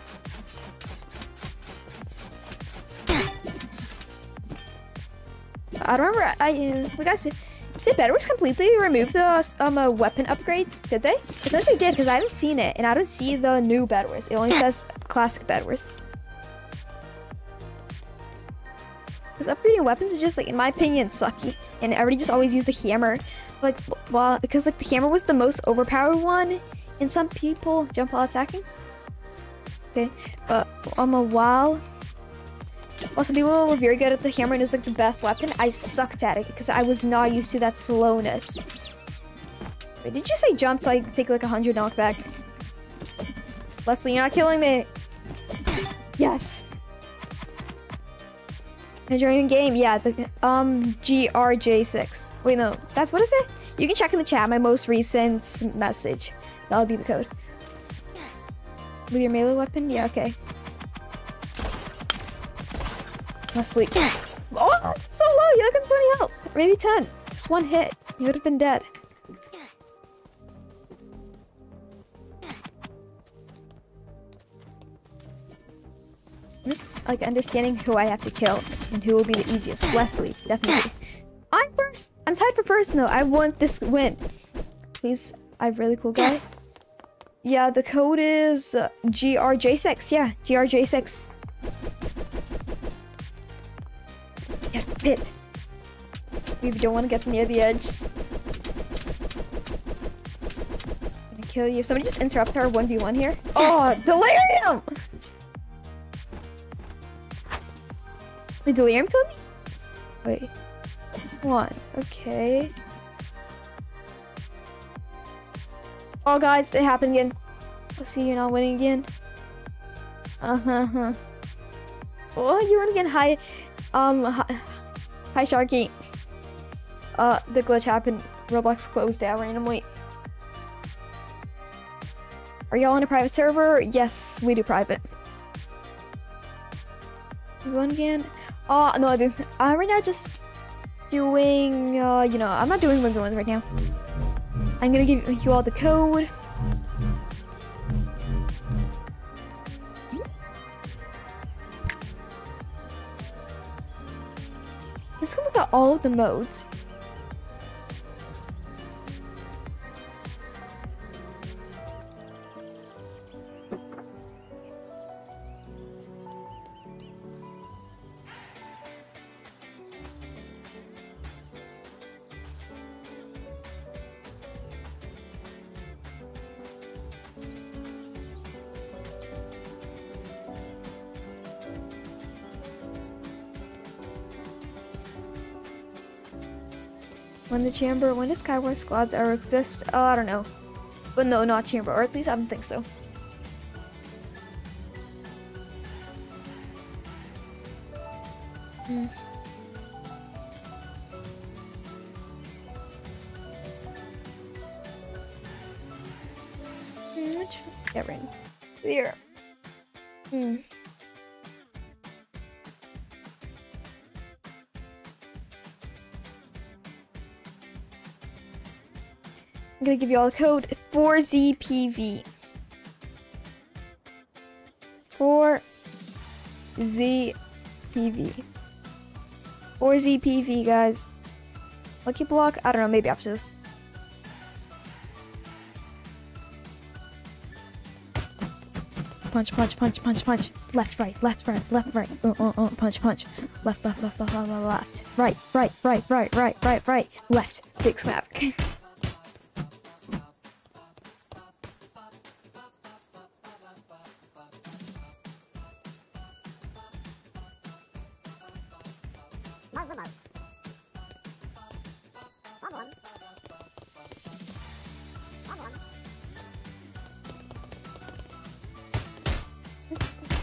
I don't remember. I, uh, we guys. Did Bedwars completely remove the um, uh, weapon upgrades? Did they? I think they did because I haven't seen it, and I don't see the new Bedwars. It only says classic Bedwars. Because upgrading weapons is just, like, in my opinion, sucky, and everybody just always use a hammer. Like, well, because like the hammer was the most overpowered one, and some people jump while attacking. Okay, but on um, a while. Well, some people were very good at the hammer and it was like the best weapon. I sucked at it because I was not used to that slowness. Wait, did you say jump so I could take like a hundred knockback? Leslie, you're not killing me. Yes. Enjoying game? Yeah, the um G R J six. Wait, no, that's what is it? You can check in the chat my most recent message. That'll be the code. With your melee weapon? Yeah, okay. Leslie. Oh, so low. You're looking twenty health. Maybe ten. Just one hit. You would have been dead. I'm just like understanding who I have to kill and who will be the easiest. Leslie, definitely. I'm first. I'm tied for first though. I want this win. Please, I'm really cool guy. Yeah, the code is uh, G R J six. Yeah, G R J six. Yes, hit. We don't want to get near the edge. I'm gonna kill you. Somebody just interrupt our one v one here. Oh, delirium! Wait, delirium killed me? Wait. One. Okay. Oh, guys, it happened again. Let's see, you're not winning again. Uh huh. Oh, you win again. Hi. Um, hi, hi Sharky. Uh, the glitch happened. Roblox closed down randomly. Are y'all on a private server? Yes, we do private. You won again? Oh, no, I didn't. I'm right now just doing, uh, you know, I'm not doing one v ones right now. I'm gonna give you all the code. Let's go look at all of the modes. When the chamber, when the Skyward squads are exist, oh, I don't know. But no, not chamber, or at least I don't think so. Hmm. Which get rid there. Hmm. I'm gonna give you all a code four Z P V. four Z P V. four Z P V, guys. Lucky block? I don't know, maybe after this. Punch, punch, punch, punch, punch. Left, right, left, right, left, right. Uh, uh, uh, punch, punch. Left, left, left, left, left, left. Right, right, right, right, right, right, right. Left. Big smack.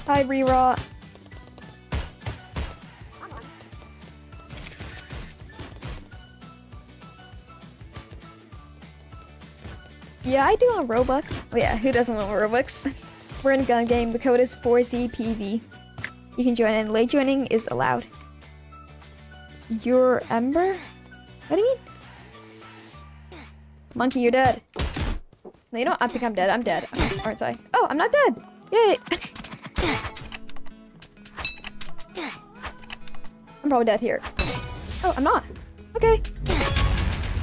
Hi, Rerot. Yeah, I do want Robux. Oh, yeah, who doesn't want Robux? We're in gun game. The code is four Z P V. You can join in. Late joining is allowed. You're Ember? What do you mean? Monkey, you're dead. No, you know what? I think I'm dead. I'm dead. Aren't I? Oh, I'm not dead. Yay! I'm probably dead here. Oh, I'm not. Okay.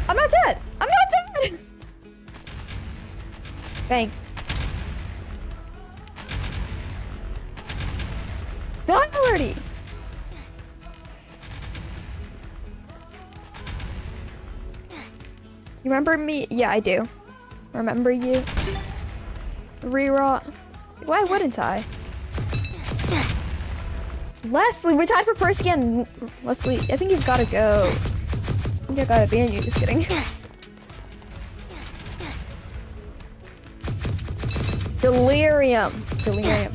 I'm not dead. I'm not dead. Bang. Stop already. You remember me? Yeah, I do. Remember you? Reroll. Why wouldn't I? Leslie, we're tied for first again. Leslie, I think you've got to go. I think I got to ban you. Just kidding. Delirium. Delirium.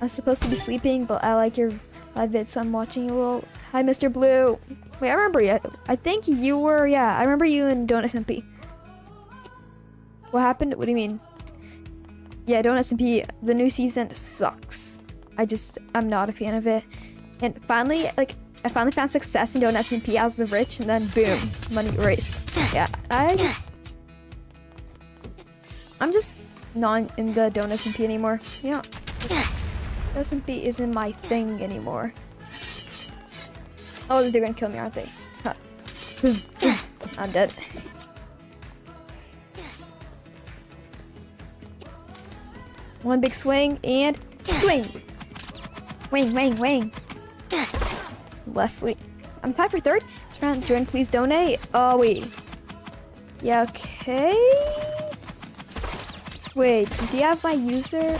I'm supposed to be sleeping, but I like your live bits. So I'm watching you all. Hi, Mister Blue. Wait, I remember you. I think you were, yeah. I remember you in Donut S M P. What happened? What do you mean? Yeah, Donut S M P, the new season sucks. I just, I'm not a fan of it. And finally, like, I finally found success in Donut S M P as the rich, and then boom, money erased. Yeah, I just, I'm just not in the Donut S M P anymore. Yeah, Donut S M P isn't my thing anymore. Oh, they're gonna kill me, aren't they? Huh. I'm dead. One big swing and swing. Wing, wing, wing. Leslie. I'm tied for third. Round, join, please donate. Oh, wait. Yeah, okay. Wait, do you have my user?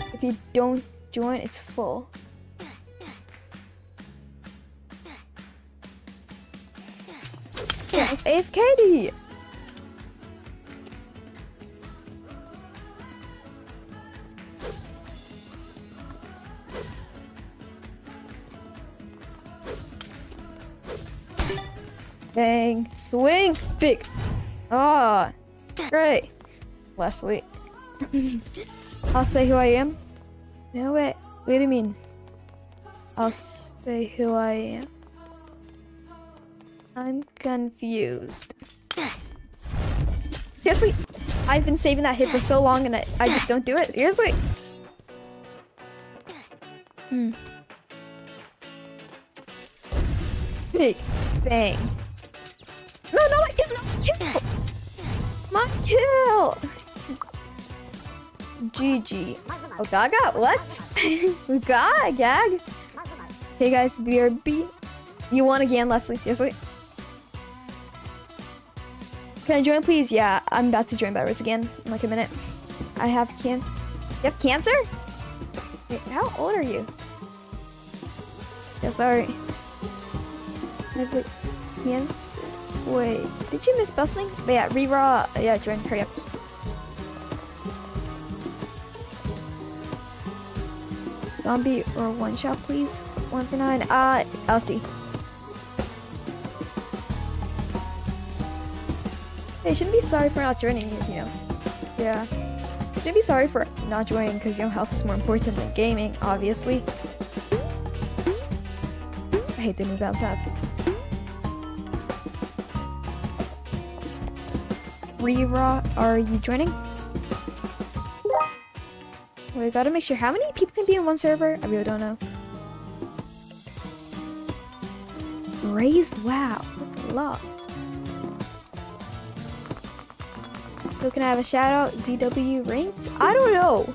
If you don't join, it's full. Yeah, it's A F K D. Bang, swing, big. Ah, oh, great. Leslie. I'll say who I am. No, wait, what do you mean? I'll say who I am. I'm confused. Seriously, I've been saving that hit for so long and I, I just don't do it. Seriously? Hmm. Big, bang. No, no, my kill, no, my kill! My kill! G G. Oh, Gaga, what? Gaga, gag? Hey guys, B R B. You won again, Leslie, seriously? Can I join, please? Yeah, I'm about to join Bedwars again in like a minute. I have cancer. You have cancer? Wait, how old are you? Yeah, sorry. Maybe, yes. Wait, did you miss bustling? But yeah, re-raw. Yeah, join. Hurry up. Zombie or one shot, please. One for nine. Ah, uh, Elsie. Hey, shouldn't be sorry for not joining. You know. Yeah. Shouldn't be sorry for not joining because you know health is more important than gaming, obviously. I hate the new bounce pads. Re-raw, are you joining? We gotta make sure how many people can be in one server? I really don't know. Raised? Wow, that's a lot. Who can I have a shout out? Z W ranked? I don't know.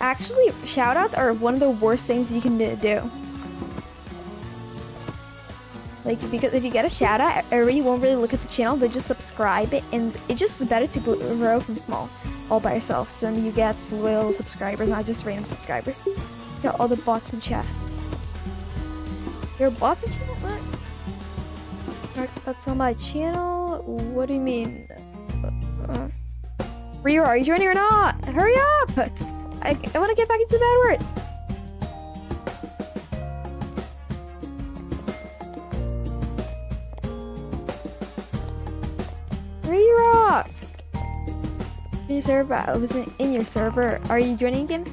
Actually, shout outs are one of the worst things you can do. Like, because if you get a shout out, everybody won't really look at the channel, they just subscribe it, and it's just better to grow from small, all by yourself, so then you get loyal subscribers, not just random subscribers. Got all the bots in chat. You're a bot in chat? What? Mark, that's on my channel? What do you mean? Uh, Ryu, are you joining or not? Hurry up! I, I want to get back into Bedwars! Your server, I wasn't in your server. Are you joining again?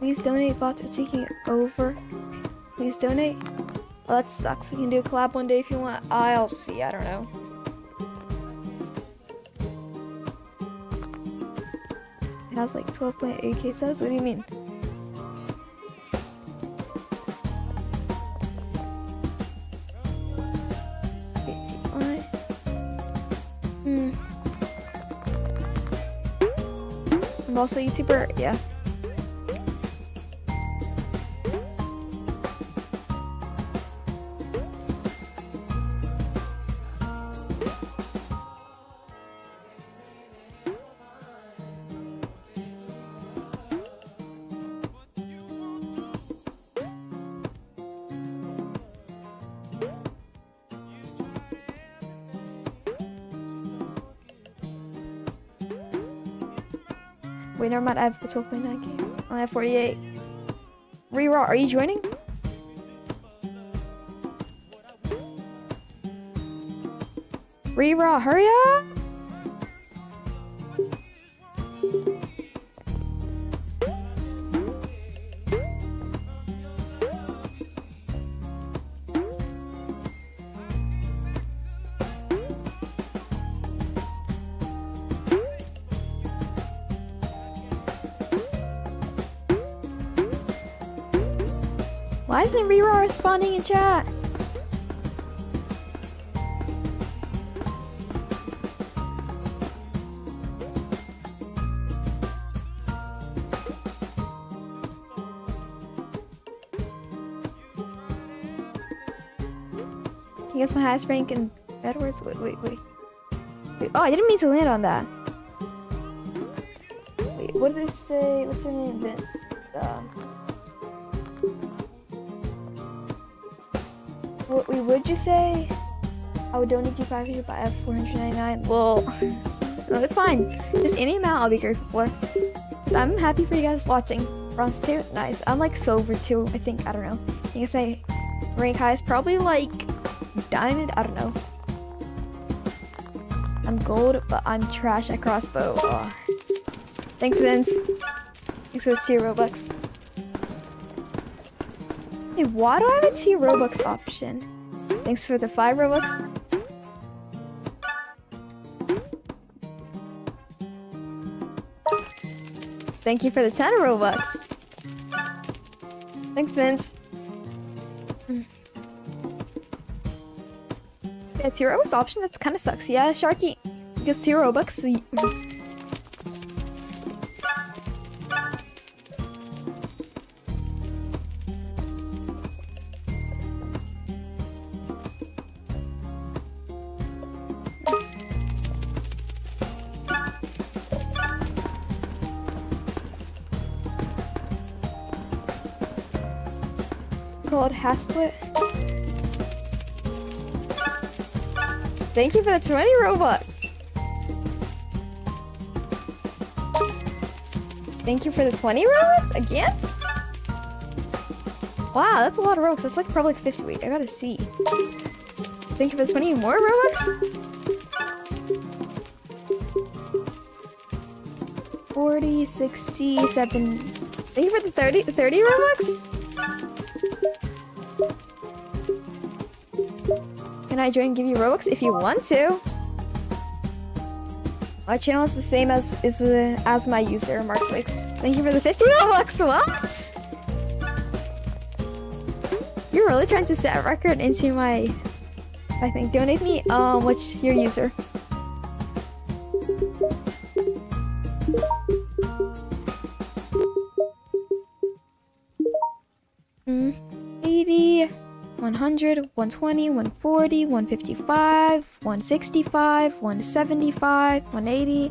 Please donate. Bots are taking over. Please donate. Well, that sucks. We can do a collab one day if you want. I'll see. I don't know. It has like twelve point eight K subs. What do you mean? I'm also a YouTuber, yeah. Wait, never mind, I have twelve point nine K. I have forty-eight. Reroll, are you joining? Reroll, hurry up! Why isn't Rira responding in chat? He gets my highest rank in Bedwars. Wait, wait, wait, wait. Oh, I didn't mean to land on that. Wait, what did they say? What's her name? Vince. Um, What we would you say? I would donate you five hundred, but I have four hundred ninety-nine. Well, no, that's fine. Just any amount I'll be grateful for. So I'm happy for you guys watching. Bronze two, nice. I'm like silver two, I think. I don't know. I think it's my rank highest. Probably like diamond. I don't know. I'm gold, but I'm trash at crossbow. Oh. Thanks, Vince. Thanks for two Robux. Hey, why do I have a two Robux option? Thanks for the five Robux. Thank you for the ten Robux. Thanks, Vince. Yeah, two Robux option, that's kind of sucks. Yeah, Sharky, because two Robux. So you old half split. Thank you for the twenty Robux. Thank you for the twenty Robux again? Wow, that's a lot of Robux. That's like probably fifty. Wait, I gotta see. Thank you for the twenty more Robux. forty, sixty, seventy. Thank you for the thirty, thirty Robux. Can I join and give you Robux if you want to? My channel is the same as is uh, as my user MarkLakes. Thank you for the fifty Robux. What? You're really trying to set a record into my, I think, donate me, um, what's your user? Mm, eighty, one hundred, one twenty, one forty, one fifty-five, one sixty-five, one seventy-five, one eighty,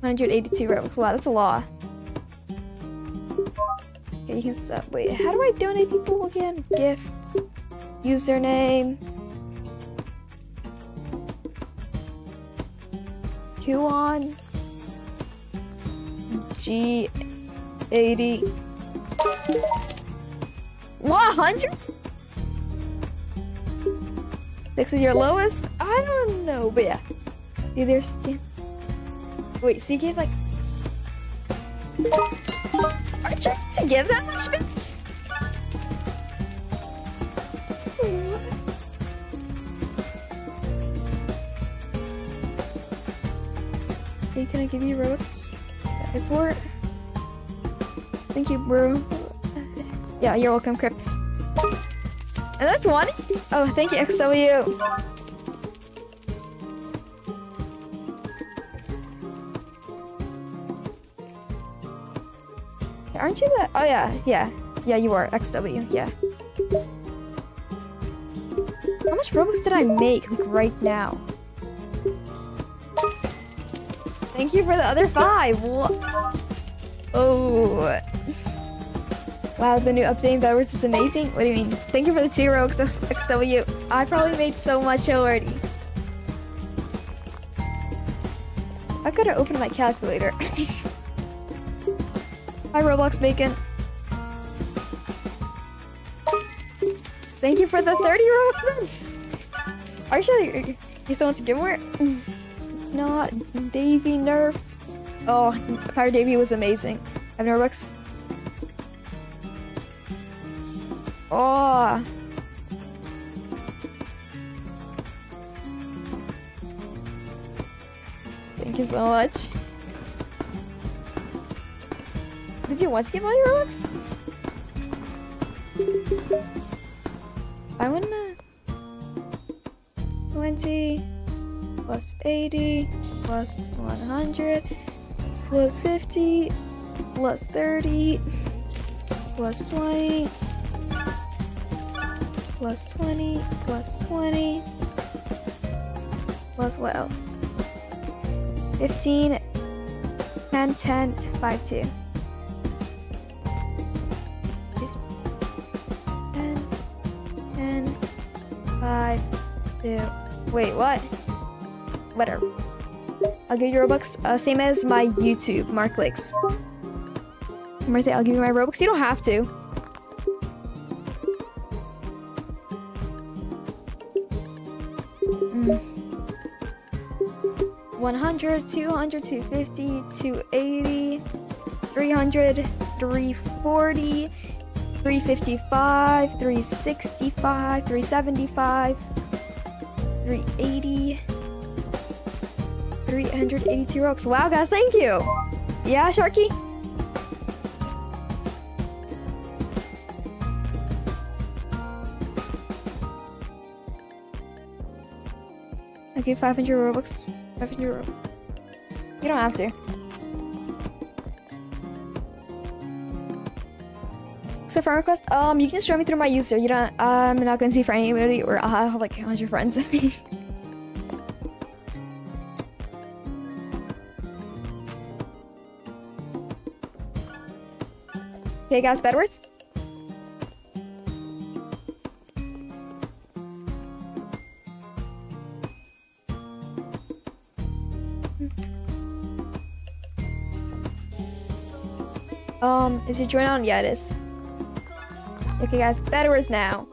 one eighty-two Robux. Wow, that's a lot. Okay, you can stop. Wait, how do I donate people again? Gift, username, Q on, G eighty, one hundred? Six is your lowest? I don't know, but yeah. Either skin. Wait, so you gave like. Aren't you to give that much bits? Hey, can I give you Robux? Report. Thank you, bro. Yeah, you're welcome, Crips. And that's one. Oh, thank you, X W. Aren't you that? Oh yeah, yeah, yeah. You are X W. Yeah. How much Robux did I make like right now? Thank you for the other five. Whoa. Oh. Wow, the new update in Bedwars is amazing. What do you mean? Thank you for the two Robux, X W. I probably made so much already. I gotta open my calculator. Hi, Roblox Bacon. Thank you for the thirty Robux mints. Actually, you still want to give more? Not Davey nerf. Oh, Power Davey was amazing. I have no Robux. Oh. Thank you so much. Did you want to give all your Robux? I wanna twenty plus eighty plus one hundred plus fifty plus thirty plus twenty plus twenty plus twenty plus what else? Fifteen ten ten five two. Two. Wait, what? Whatever. I'll give you Robux, uh, same as my YouTube, MarkLakes. Martha, I'll give you my Robux. You don't have to. Mm. one hundred, two hundred, two fifty, two eighty, three hundred, three forty, three fifty-five, three sixty-five, three seventy-five. three eighty, three eighty-two Robux. Wow, guys, thank you. Yeah, Sharky. Okay, five hundred Robux. five hundred Robux. You don't have to. So friend request, um, you can just join me through my user. You don't, I'm not going to be for anybody, or I'll have like one hundred friends. I mean, okay, guys, Bedwars. Um, is your joint on? Yeah, it is. Okay, guys, Bedwars now.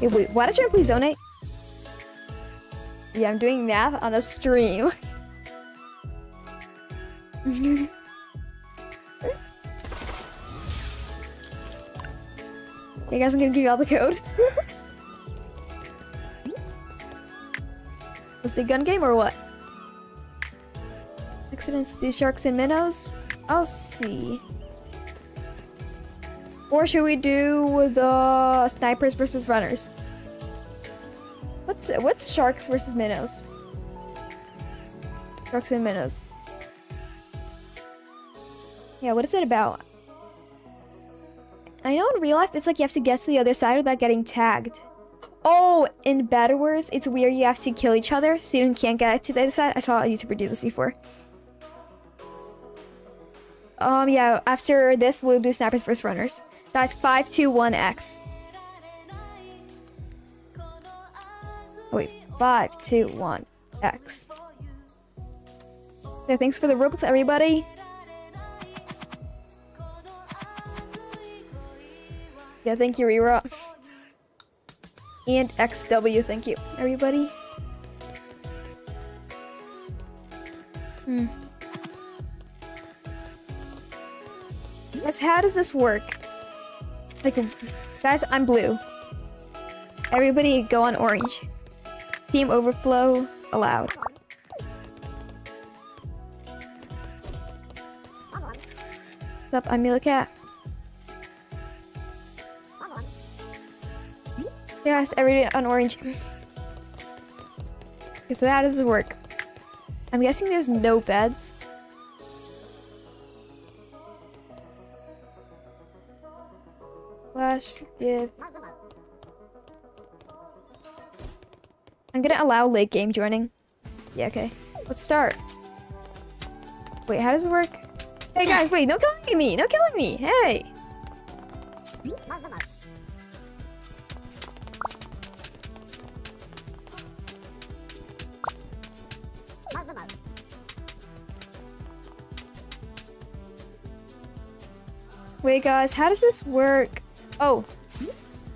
Hey, wait, why did you please donate? Yeah, I'm doing math on a stream. Hey guys, I'm gonna give you all the code. Was the gun game or what? Accidents do sharks and minnows? I'll see. Or should we do the snipers versus runners? What's what's sharks versus minnows? Sharks and minnows. Yeah, what is it about? I know in real life it's like you have to guess to the other side without getting tagged. Oh, in Bedwars, it's weird you have to kill each other so you can't get to the other side. I saw a YouTuber do this before. Um, yeah, after this we'll do snipers versus runners. Guys, five two one X. Wait, five two one X. Yeah, thanks for the Roblox, everybody. Yeah, thank you, Rera. And X W, thank you, everybody. Hmm. Guys, how does this work? Like, guys, I'm blue. Everybody go on orange. Team overflow allowed. What's up, I'm Mila Cat. Yes, everybody on orange. Okay, so that doesn't work. I'm guessing there's no beds. Flash, give. I'm gonna allow late game joining. Yeah, okay. Let's start. Wait, how does it work? Hey guys, wait, no killing me! No killing me! Hey! Wait guys, how does this work? Oh,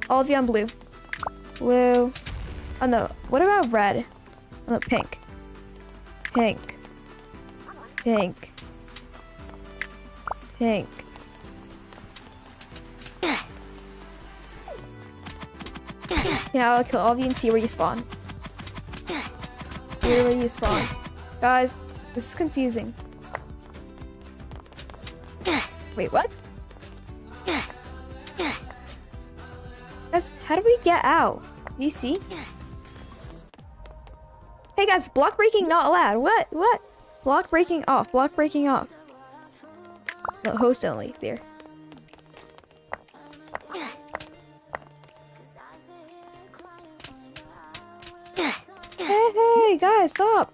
all of you on blue. Blue. Oh no, what about red? Oh no, pink. Pink. Pink. Pink. Yeah, I'll kill all of you and see where you spawn. See where you spawn. Guys, this is confusing. Wait, what? How do we get out? Do you see? Hey guys, block breaking not allowed. What? What? Block breaking off. Block breaking off. No, host only. There. Hey, hey, guys, stop.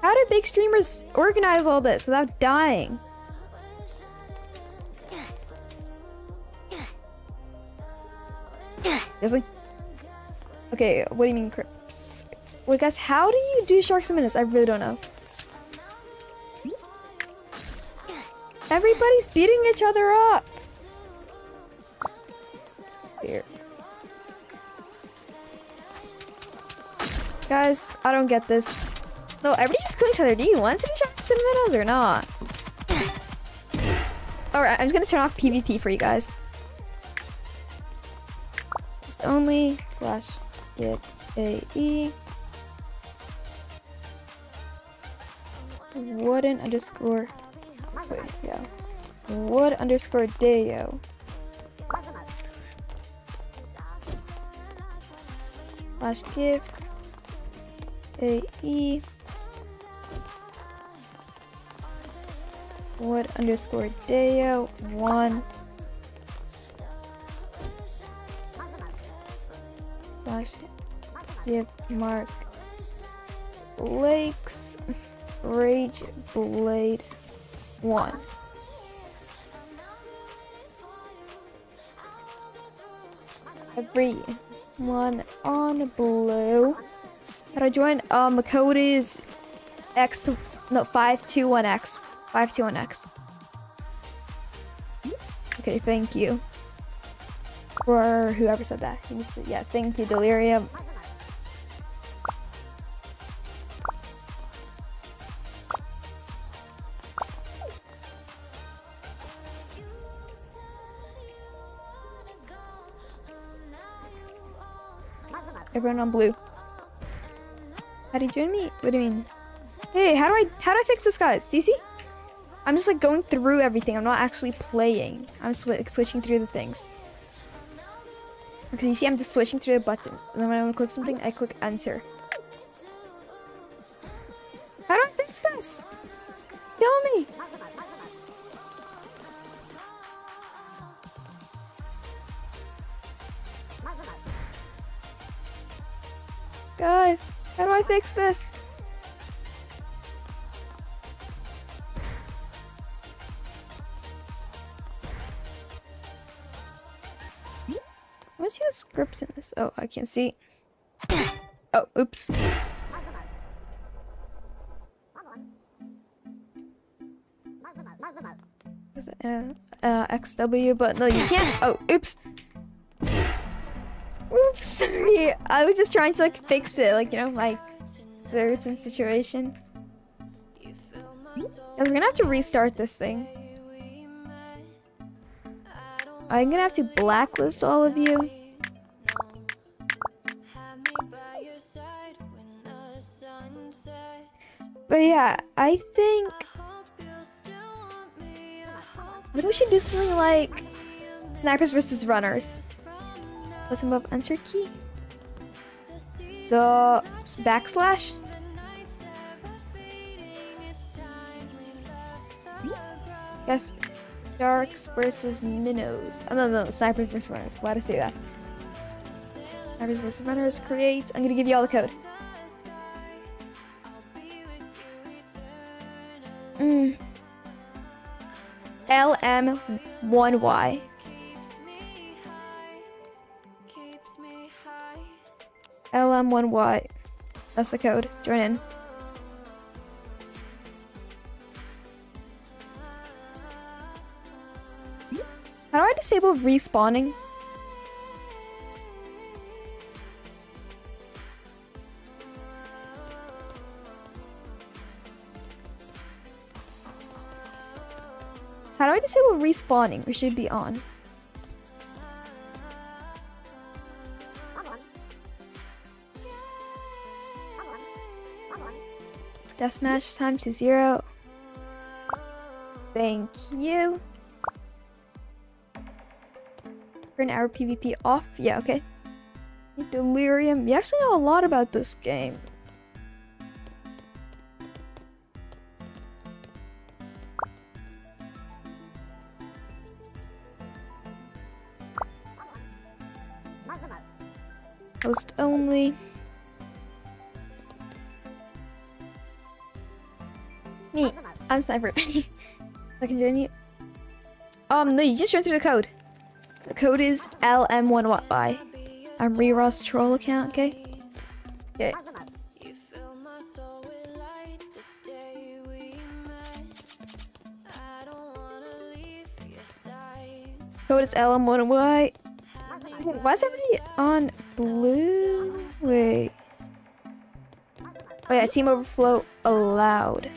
How do big streamers organize all this without dying? Okay, what do you mean crips? Wait guys, how do you do sharks and minnows? I really don't know. Everybody's beating each other up. Here. Guys, I don't get this. No, everybody just kill each other. Do you want to do sharks and minnows or not? Alright, I'm just gonna turn off PvP for you guys. Only slash get A E wooden underscore wait, yeah wood underscore dayo. Slash give A E wood underscore dayo one. Give MarkLakes Rage Blade one. everyone on blue. How do I join? Um, the code is X, no, five two one X. five two one X. Okay, thank you. Or whoever said that. Yeah, thank you, Delirium. Everyone on blue. How do you join me? What do you mean? Hey, how do I how do I fix this, guys? Do you see? I'm just like going through everything. I'm not actually playing. I'm just like switching through the things. Because you see, I'm just switching through the buttons. And then when I want to click something, I click enter. How do I fix this? Tell me. Guys, how do I fix this? I want to see the scripts in this. Oh, I can't see. Oh, oops. Uh, uh, X W, but no, you can't. Oh, oops. Oops, sorry. I was just trying to like fix it, like, you know, like certain situation. We're gonna have to restart this thing. I'm gonna have to blacklist all of you. But yeah, I think maybe we should do something like snipers versus runners. Let's move up answer key. The backslash. Yes. Sharks versus minnows. Oh, no, no, snipers versus runners. Why'd I say that? Snipers versus runners, create. I'm gonna give you all the code. Mm. L M one Y. L M one Y. That's the code. Join in. How do I disable respawning? How do I disable respawning? We should be on. Deathmatch time to zero. Thank you. An hour PvP off. Yeah, okay. Delirium. You actually know a lot about this game. Host only. Me. I'm Sniper. I can join you. Um, no, you just joined through the code. The code is L M one Y. I'm Reross troll account, okay? Okay. Code is L M one Y. Why is everybody on blue? Wait. Oh yeah, team overflow allowed.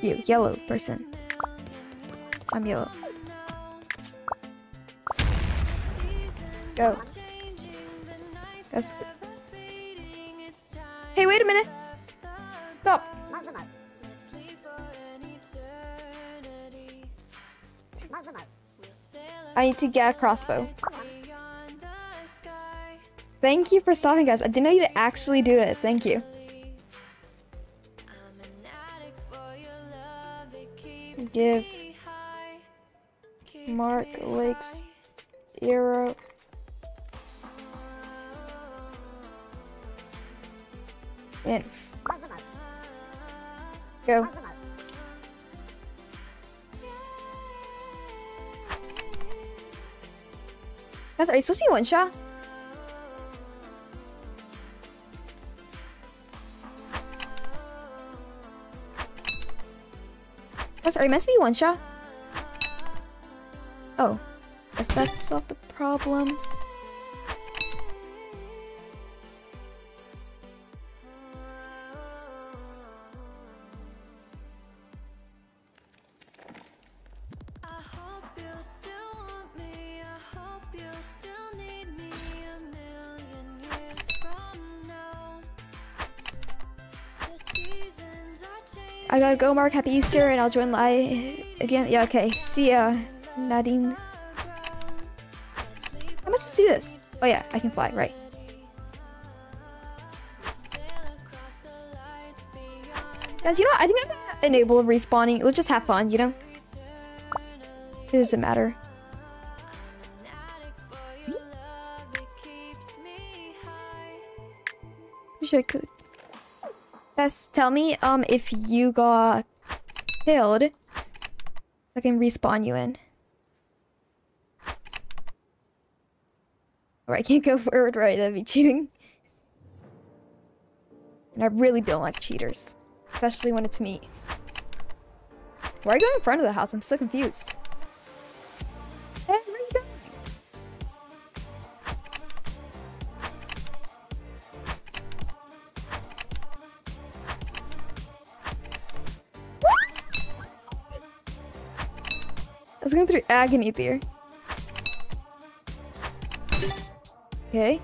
You, yellow person. I'm yellow. Go. That's good. Hey, wait a minute. Stop. I need to get a crossbow. Thank you for stopping, guys. I didn't know you to actually do it. Thank you. Give MarkLakes zero. In. Go. Guys, are you supposed to be one shot? Guys, are you meant to be one shot? Oh, I guess that solved the problem. I gotta go, Mark. Happy Easter, and I'll join live again. Yeah, okay. See ya, Nadine. I must do this. Oh yeah, I can fly, right. Guys, you know what? I think I'm gonna enable respawning. We'll just have fun, you know? It doesn't matter. Wish I could. Guys, tell me um if you got killed, I can respawn you in. Or I can't go forward, right? That'd be cheating. And I really don't like cheaters, especially when it's me. Why are you going in front of the house? I'm so confused. Hey, where are you going? I was going through agony there. Okay.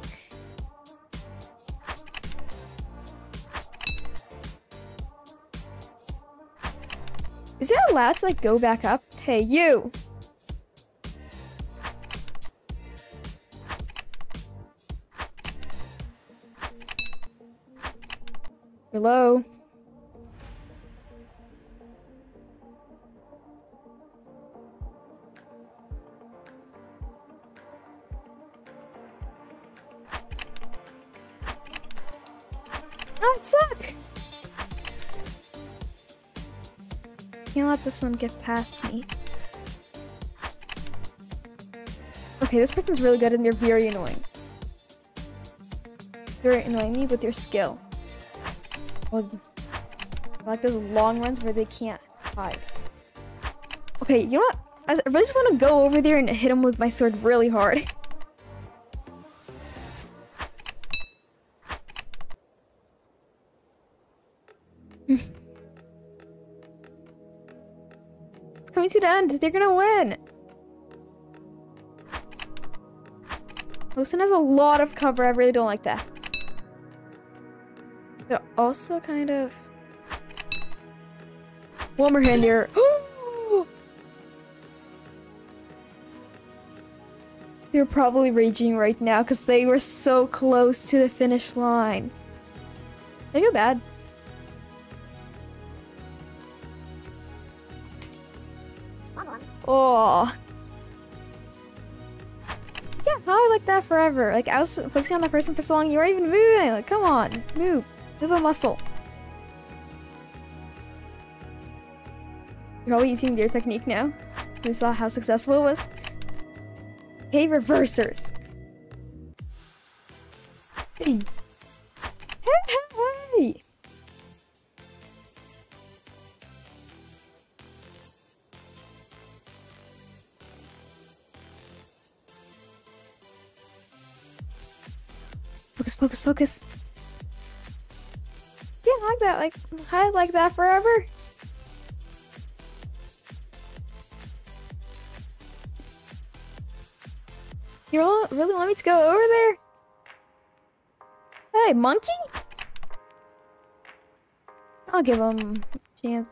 Is it allowed to like go back up? Hey, you! Hello? This one get past me. Okay, this person's really good and they're very annoying. They're annoying me with their skill. Well, I like those long runs where they can't hide. Okay, you know what? I really just want to go over there and hit them with my sword really hard. To the end, they're gonna win. Wilson has a lot of cover. I really don't like that. They're also kind of one more hand here. They're probably raging right now because they were so close to the finish line. They go bad. Oh yeah, probably like that forever. Like I was focusing on that person for so long, you weren't even moving. Like, come on, move, move a muscle. You're probably using their technique now. We saw how successful it was. Hey, reversers. Hey, hey, hey. Focus, focus, focus. Yeah, I like that. Like, I like that forever. You really want me to go over there? Hey, monkey? I'll give him a chance.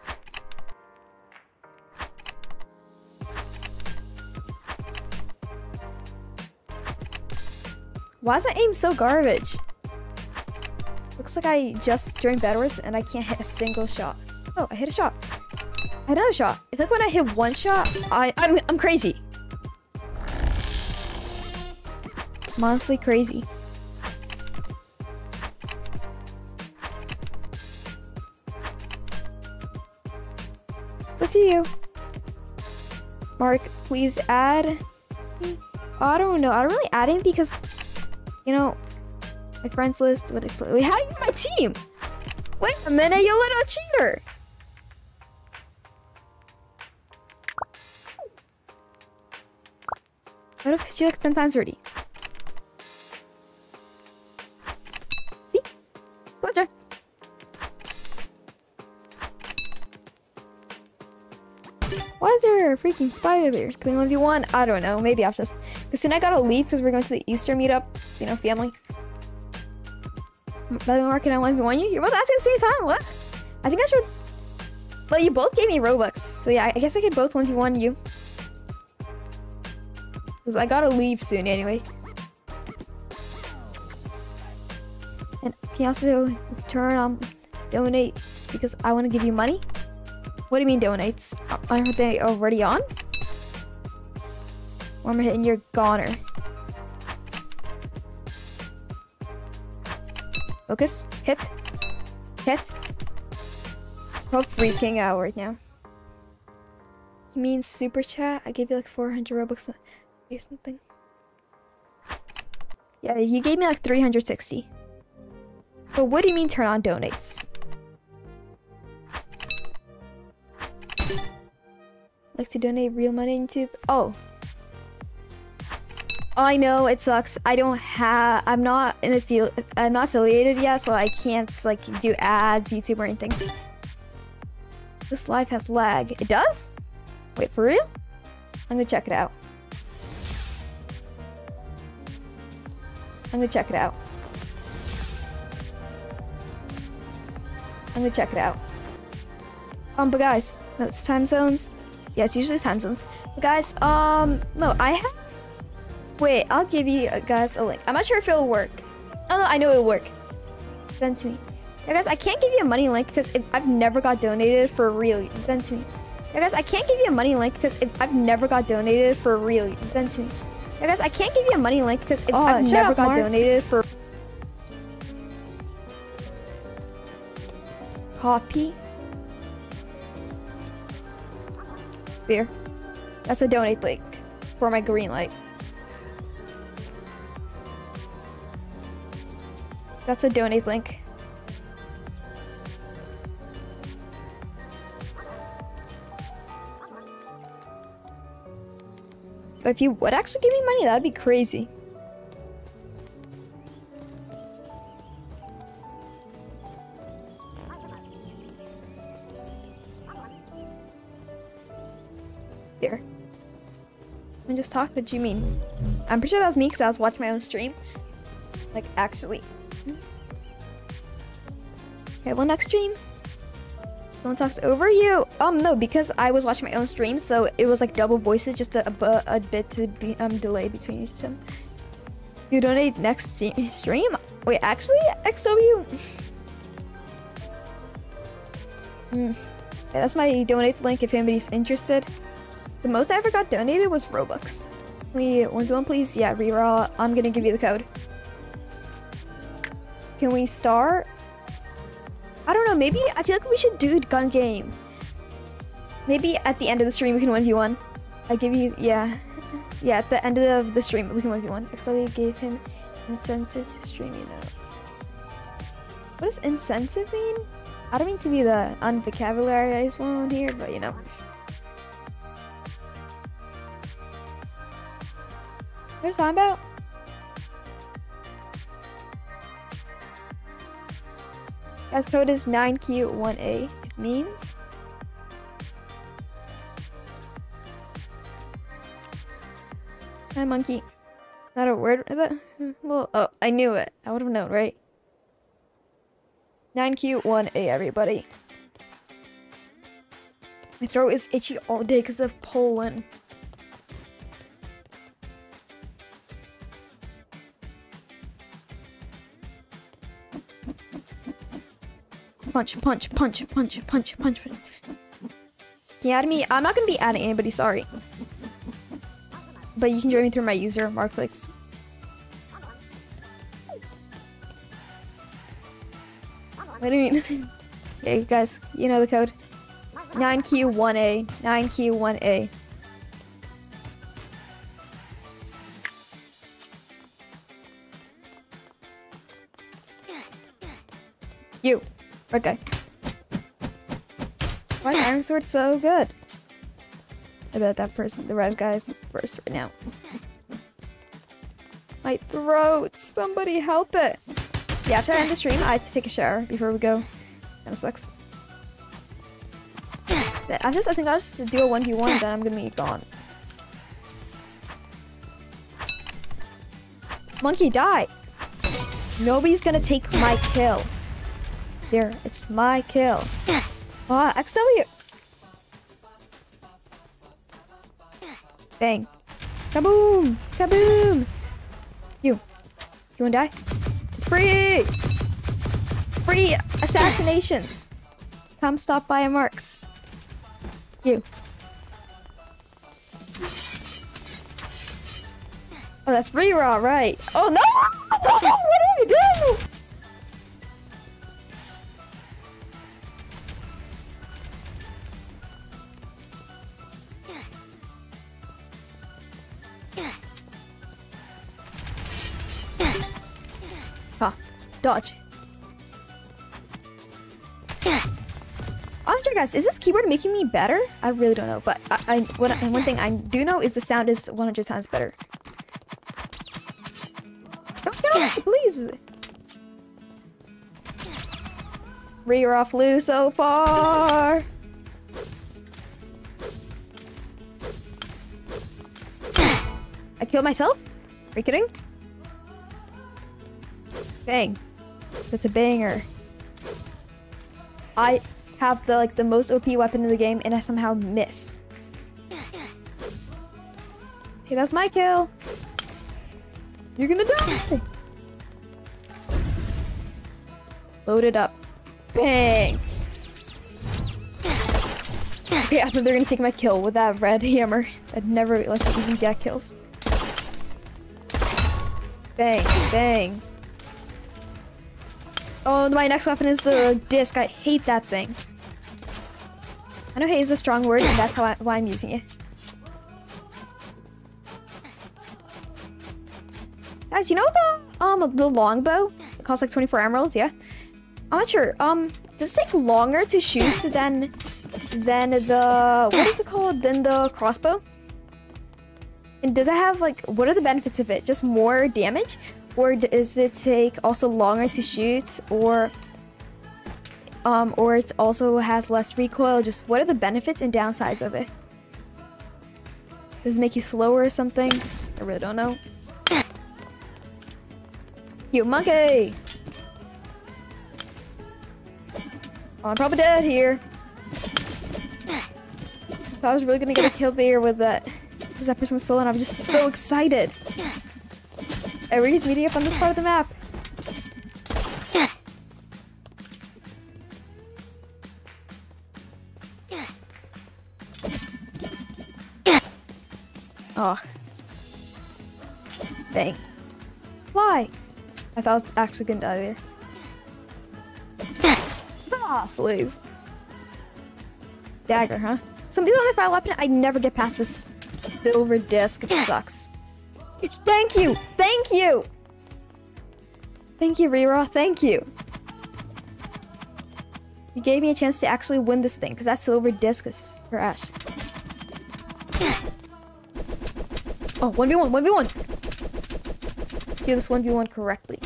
Why is my aim so garbage? Looks like I just joined Bedwars and I can't hit a single shot. Oh, I hit a shot. I had another shot. If like when I hit one shot, I I'm I'm crazy. I'm honestly crazy. Let's see you. Mark, please add me. I don't know. I don't really add him because, you know, my friends list. What? Wait, how do you get my team? Wait a minute, you little cheater! What if I do like ten times already? See? Pleasure. Why is there a freaking spider there? Can we one v one? I don't know. Maybe I'll just... Because soon I gotta leave because we're going to the Easter meetup. You know, family. By the way, Mark and I one v one you? You're both asking at the same time? What? I think I should... Well, you both gave me Robux. So yeah, I guess I could both one v one you. Because I gotta leave soon anyway. And can you also turn on donates? Because I want to give you money. What do you mean donates? Aren't they already on? One more hit and you're goner. Focus. Hit. Hit. How freaking out right now. You mean super chat? I gave you like four hundred Robux. Something. Yeah, you gave me like three hundred sixty. But what do you mean turn on donates? Like to donate real money on YouTube? Oh. I know it sucks. I don't have. I'm not in the field. I'm not affiliated yet, so I can't like do ads, YouTube, or anything. This live has lag. It does? Wait, for real? I'm gonna check it out. I'm gonna check it out. I'm gonna check it out. Um, but guys, no, it's time zones. Yeah, it's usually time zones. But guys, um, no, I have... Wait, I'll give you guys a link. I'm not sure if it'll work. Oh, no, I know it'll work. Send to me. Yeah, guys, I can't give you a money link because I've never got donated for real. Send to me. Yeah, guys, I can't give you a money link because I've never got donated for real. Send to me. Yeah, guys, I can't give you a money link because oh, I've never up, got Mark. Donated for copy. There, that's a donate link for my green light. That's a donate link. But if you would actually give me money, that'd be crazy. There. I just talked, what do you mean? I'm pretty sure that was me because I was watching my own stream. Like, actually. Okay, well, next stream. Someone talks over you. Um, no, because I was watching my own stream, so it was like double voices, just a, a, a bit to be um delay between each them. You donate next stream? Wait, actually, X W. Mm. Yeah, that's my donate link if anybody's interested. The most I ever got donated was Robux. We one v one, please. Yeah, reroll. I'm gonna give you the code. Can we start? I don't know, maybe I feel like we should do gun game. Maybe at the end of the stream we can one v one. I give you, yeah. Yeah, at the end of the stream we can one v one. X W gave him incentive to stream, you know. What does incentive mean? I don't mean to be the unvocabularized one here, but you know. What are you talking about? Guys, code is nine Q one A. It means hi monkey. Not a word. Is that? Well, oh, I knew it. I would have known, right? nine Q one A, everybody. My throat is itchy all day because of pollen. Punch, punch, punch, punch, punch, punch, punch. Can you add me? I'm not going to be adding anybody, sorry. But you can join me through my user, MarkLakes. What do you mean? Okay, guys, you know the code. nine Q one A. nine Q one A. You. Red guy. Why is iron sword so good? I bet that person, the red guy's first right now. My throat! Somebody help it! Yeah, after I end the stream, I have to take a shower before we go. Kinda sucks. I just, I think I'll just do a one v one, then I'm gonna be gone. Monkey, die! Nobody's gonna take my kill. Here, it's my kill. Ah, X W! Bang. Kaboom! Kaboom! You. You wanna die? Free! Free assassinations! Come stop by a Marks. You. Oh, that's free raw, right? Oh no! What do I do? Dodge. After guys, is this keyboard making me better? I really don't know, but I, I one, one thing I do know is the sound is one hundred times better. Don't kill me, please. Rear flew so far. I killed myself? Are you kidding? Bang. That's a banger. I have the like the most O P weapon in the game and I somehow miss. Hey, that's my kill. You're gonna die. Load it up. Bang. Okay, I thought they were gonna take my kill with that red hammer. I'd never let you even get kills. Bang, bang. Oh, my next weapon is the disc. I hate that thing. I know hate is a strong word, and that's how I, why I'm using it. Guys, you know the um the longbow? It costs like twenty-four emeralds, yeah? I'm not sure. Um, does it take longer to shoot than than the what is it called? Than the crossbow? And does it have like what are the benefits of it? Just more damage? Or does it take also longer to shoot, or um, or it also has less recoil? Just what are the benefits and downsides of it? Does it make you slower or something? I really don't know. You monkey! Oh, I'm probably dead here. So I was really gonna get a kill there with that. Because that person was still in. I'm just so excited. Everybody's meeting up on this part of the map. Oh. Dang. Fly! I thought I was actually gonna die there. Ah, slays. Dagger, huh? Somebody's on their fire weapon. I never get past this silver disc. It sucks. Thank you! Thank you! Thank you, Rera. Thank you. You gave me a chance to actually win this thing, because that silver disc is trash. Oh, one v one, one v one! Do this one v one correctly.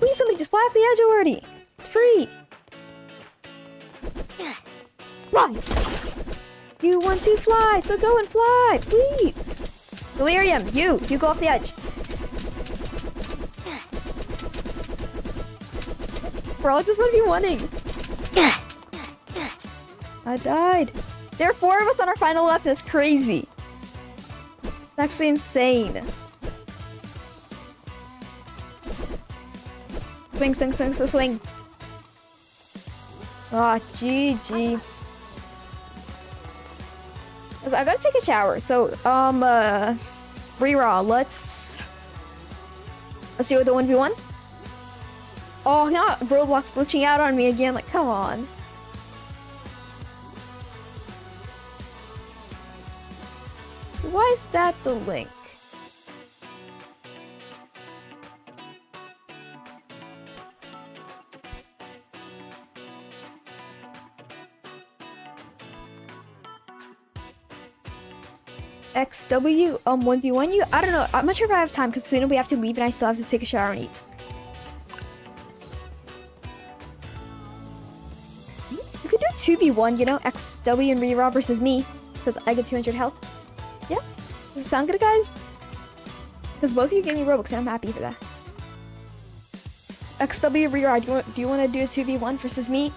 Please, somebody just fly off the edge already! It's free! Fly! You want to fly, so go and fly, please! Delirium, you! You go off the edge! We're all just gonna be wanting. I died. There are four of us on our final left, that's crazy. It's actually insane. Swing, swing, swing, swing, swing. Ah, oh, G G. I gotta take a shower, so um uh reroll. Let's let's do the one v one. Oh, not Roblox glitching out on me again. Like, come on. Why is that the link? X W um one v one you? I don't know. I'm not sure if I have time because soon we have to leave and I still have to take a shower and eat. You could do two v one, you know, X W and Rerob versus me because I get two hundred health. Yeah. Does it sound good, guys? Because both of you gave me Robux and I'm happy for that. X W Rerob, do you want, do you want to do a two v one versus me?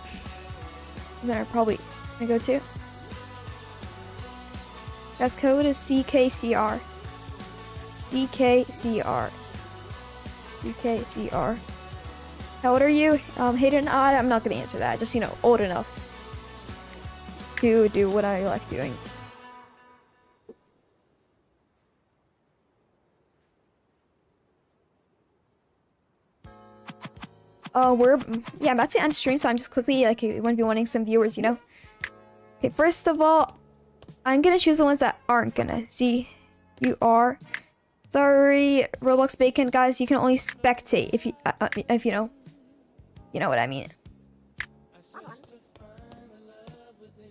And then I probably I go to. That's code is C K C R. C K C R. C K C R. How old are you? Um, Hayden, odd. I'm not gonna answer that. Just, you know, old enough to do what I like doing. Uh, we're yeah, I'm about to end stream, so I'm just quickly like one v one-ing some viewers, you know. Okay, first of all, I'm gonna choose the ones that aren't gonna see you are. Sorry, Roblox Bacon guys, you can only spectate if you uh, if you know, you know what I mean.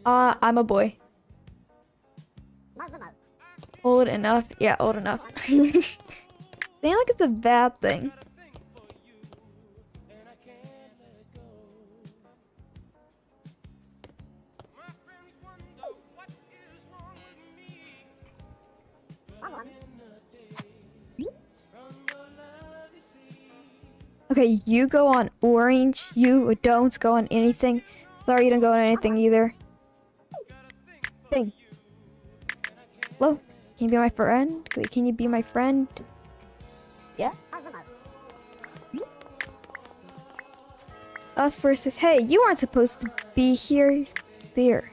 Uh, I'm a boy. Old enough, yeah, old enough. They like it's a bad thing. Okay, you go on orange. You don't go on anything. Sorry, you don't go on anything either. Thing. Hello? Can you be my friend? Can you be my friend? Yeah? Us versus... Hey, you aren't supposed to be here. There.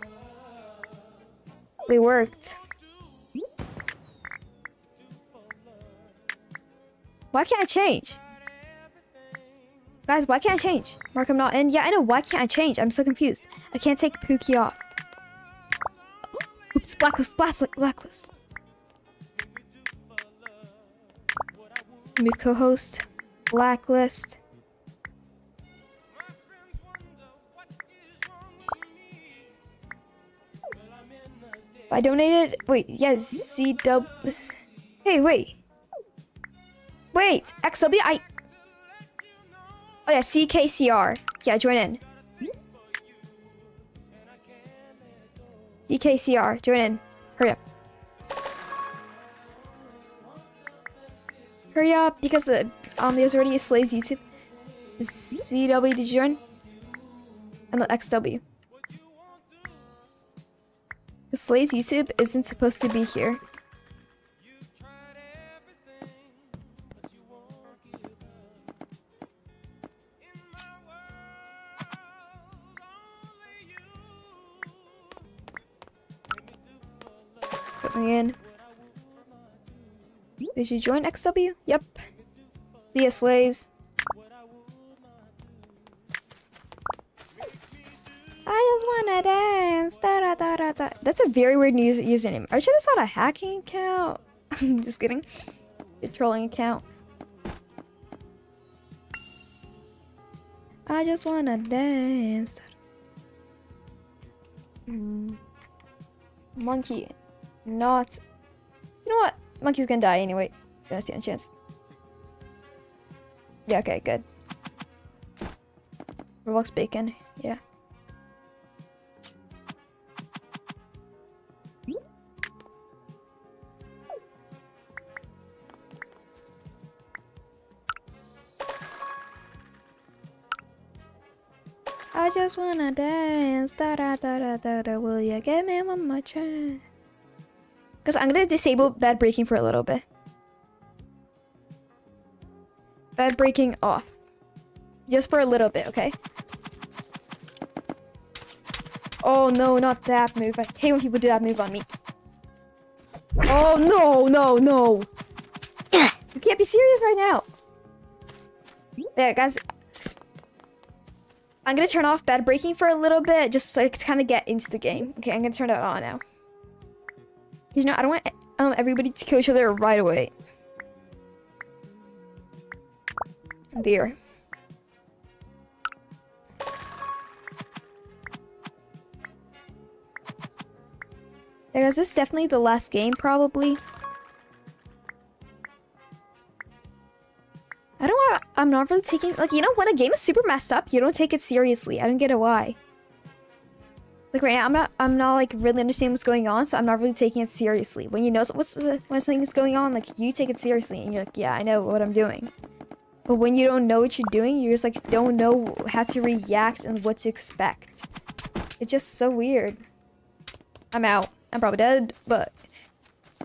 They worked. Why can't I change? Guys, why can't I change? Mark, I'm not in. Yeah, I know. Why can't I change? I'm so confused. I can't take Pookie off. Oops, blacklist, blacklist, blacklist. Move co-host. Blacklist. I donated. Wait, yes, yeah, C W. Hey, wait. Wait, X W, I... Oh yeah, C K C R. Yeah, join in. C K C R, join in. Hurry up. Hurry up, because uh, um, there's already a Slays YouTube. C W, did you join? And the X W. The Slays YouTube isn't supposed to be here. In. Did you join X W? Yep. See ya, Slays. I wanna dance. Da, da, da, da, da. That's a very weird news username. Are you sure that's not a hacking account? I'm just kidding. A trolling account. I just wanna dance. Mm. Monkey. Not, you know what? Monkey's gonna die anyway. Gonna stand a chance. Yeah. Okay. Good. Roblox Bacon. Yeah. I just wanna dance. Da da da da da da. Will you give me one more chance? Because I'm going to disable bed breaking for a little bit. Bed breaking off. Just for a little bit, okay? Oh no, not that move. I hate when people do that move on me. Oh no, no, no. You can't be serious right now. Yeah, guys. I'm going to turn off bed breaking for a little bit. Just so I can kind of get into the game. Okay, I'm going to turn it on now. You know, I don't want um, everybody to kill each other right away. There. Like, is this definitely the last game? Probably. I don't want, I'm not really taking, like, you know, when a game is super messed up, you don't take it seriously. I don't get it why. Like right now, I'm not, I'm not like really understanding what's going on, so I'm not really taking it seriously. When you know what's uh, when something is going on, like, you take it seriously, and you're like, yeah, I know what I'm doing. But when you don't know what you're doing, you just like don't know how to react and what to expect. It's just so weird. I'm out. I'm probably dead, but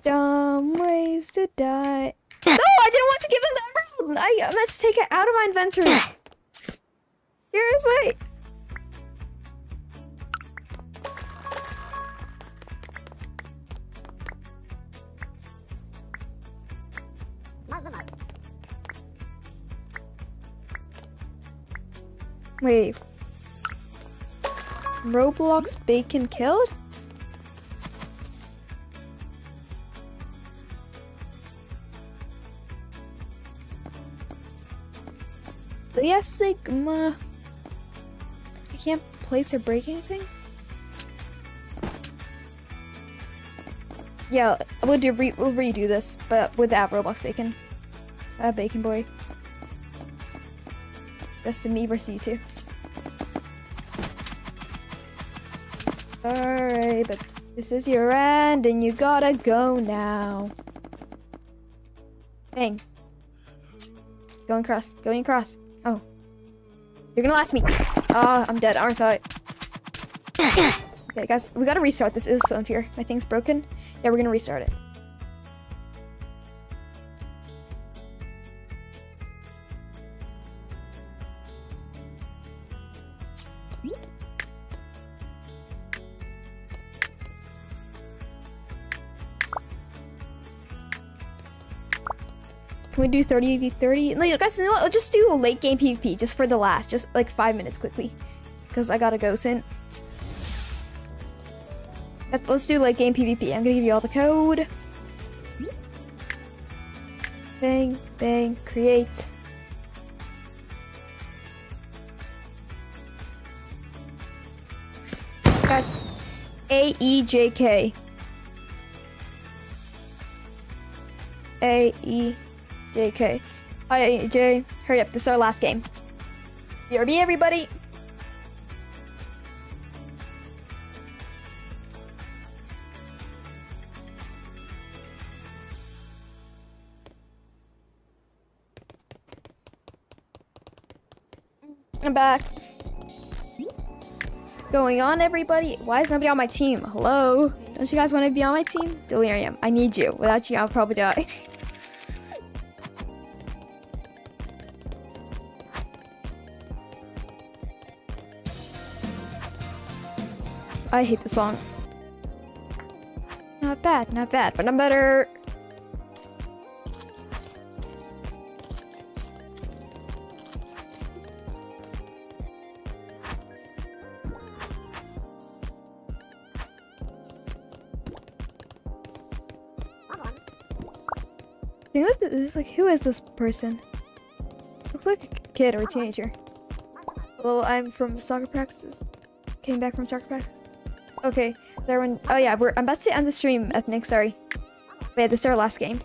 dumb ways to die. No, I didn't want to give him the emerald. I, I meant to take it out of my inventory. Seriously. Wait. Roblox bacon killed? Yes, Sigma. I can't place or break anything? Yeah, we'll, do re we'll redo this, but without Roblox bacon. Uh, bacon boy. That's the me versus you two. Alright, but this is your end and you gotta go now. Bang. Going across, going across. Oh. You're gonna last me. Ah, oh, I'm dead, aren't I? Okay, guys, we gotta restart this. It is so unfair. My thing's broken. Yeah, we're gonna restart it. Can we do thirty v thirty? Like, guys, you know what? I'll just do a late game PvP just for the last, just like five minutes quickly, because I gotta go soon. Let's, let's do late game PvP. I'm gonna give you all the code. Bang, bang, create. Guys, A E J K. A E J K. J K. Hi, Jay. Hurry up. This is our last game. B R B, everybody. I'm back. What's going on, everybody? Why is nobody on my team? Hello? Don't you guys want to be on my team? Delirium. I need you. Without you, I'll probably die. I hate the song. Not bad, not bad, but I'm better. You know what this is? Like, who is this person? Looks like a kid or a teenager. Well, I'm from soccer practice. Came back from soccer practice. Okay, there one. Oh yeah, we're. I'm about to end the stream, Ethnic. Sorry. Wait, this is our last game.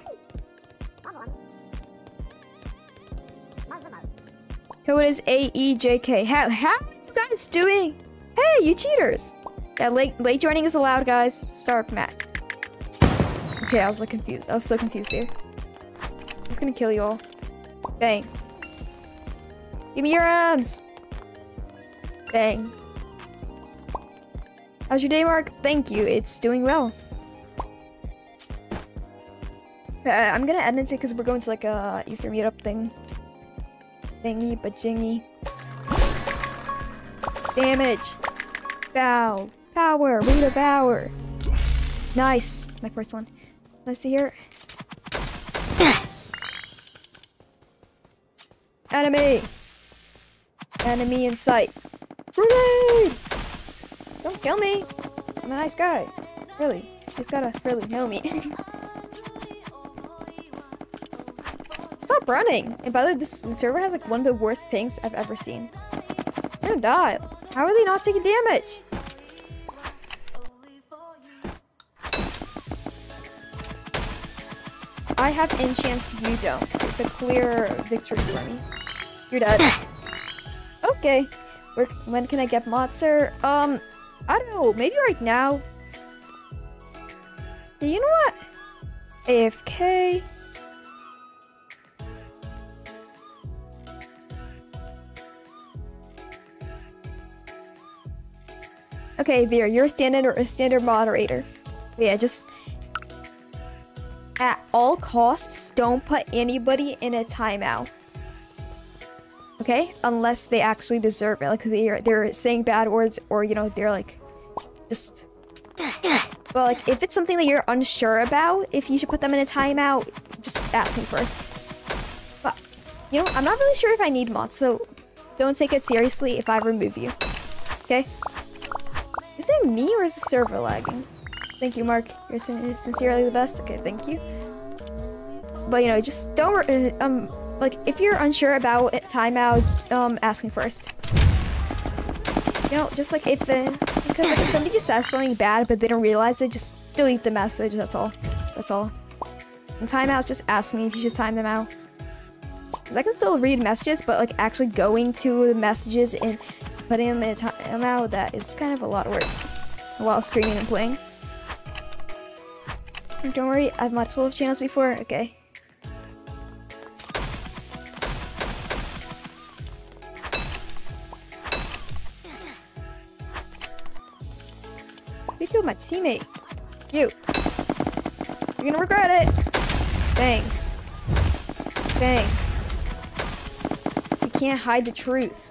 Code is A E J K. How how are you guys doing? Hey, you cheaters! Yeah, late late joining is allowed, guys. Start Matt. Okay, I was like confused. I was so confused here. I'm just gonna kill you all. Bang. Give me your abs. Bang. How's your day, Mark? Thank you. It's doing well. Uh, I'm gonna edit it because we're going to like a Easter meetup thing. Thingy, but jingy. Damage. Bow. Power. Wing of power. Nice. My first one. Let's see here. Enemy. Enemy in sight. Grenade! Don't kill me! I'm a nice guy. Really. He's gotta really know me. Stop running! And by the way, this the server has like one of the worst pings I've ever seen. I'm gonna die. How are they not taking damage? I have enchants, you don't. It's a clear victory for me. You're dead. Okay. Where, when can I get Mozzer? Um, I don't know. Maybe right now. You know what? A F K. Okay, there. You're a standard or a standard moderator. Yeah, just at all costs, don't put anybody in a timeout. Okay, unless they actually deserve it. Like they're they're saying bad words, or you know they're like, just. Well, like if it's something that you're unsure about, if you should put them in a timeout, just ask me first. But you know, I'm not really sure if I need mods, so don't take it seriously if I remove you. Okay. Is it me or is the server lagging? Thank you, Mark. You're sin sincerely the best. Okay, thank you. But you know, just don't. Um, like if you're unsure about it, timeout, um, ask me first. You know, just like if the because like, if somebody just says something bad but they don't realize it, just delete the message. That's all. That's all. And timeouts, just ask me if you should time them out. I can still read messages, but like actually going to the messages and putting them in a timeout, that is kind of a lot of work while streaming and playing. Don't worry, I've mod twelve channels before. Okay. We killed my teammate. You. You're gonna regret it. Bang. Bang. You can't hide the truth.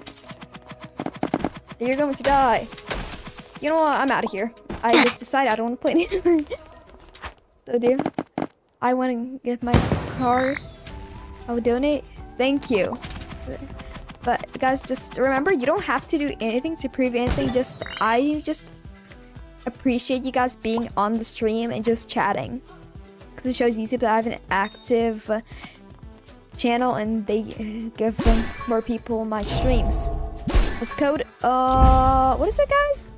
You're going to die. You know what? I'm out of here. I just decided I don't want to play anymore. So, dear, I want to give my card. I will donate. Thank you. But, guys, just remember, you don't have to do anything to prove anything. Just, I just appreciate you guys being on the stream and just chatting. Because it shows YouTube that I have an active uh, channel and they give them more people my streams. This code, uh, what is it, guys?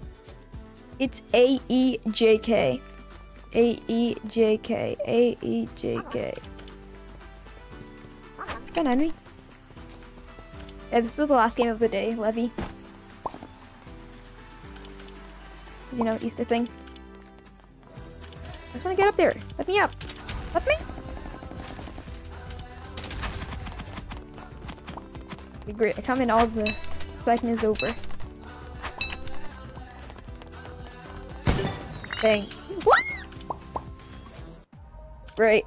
It's A E J K. A E J K. A E J K. Is that Henry? Yeah, this is the last game of the day, Levy. You know, Easter thing. I just want to get up there. Let me up. Let me. Be great. I come in all the. Second is over. Bang. What? Right.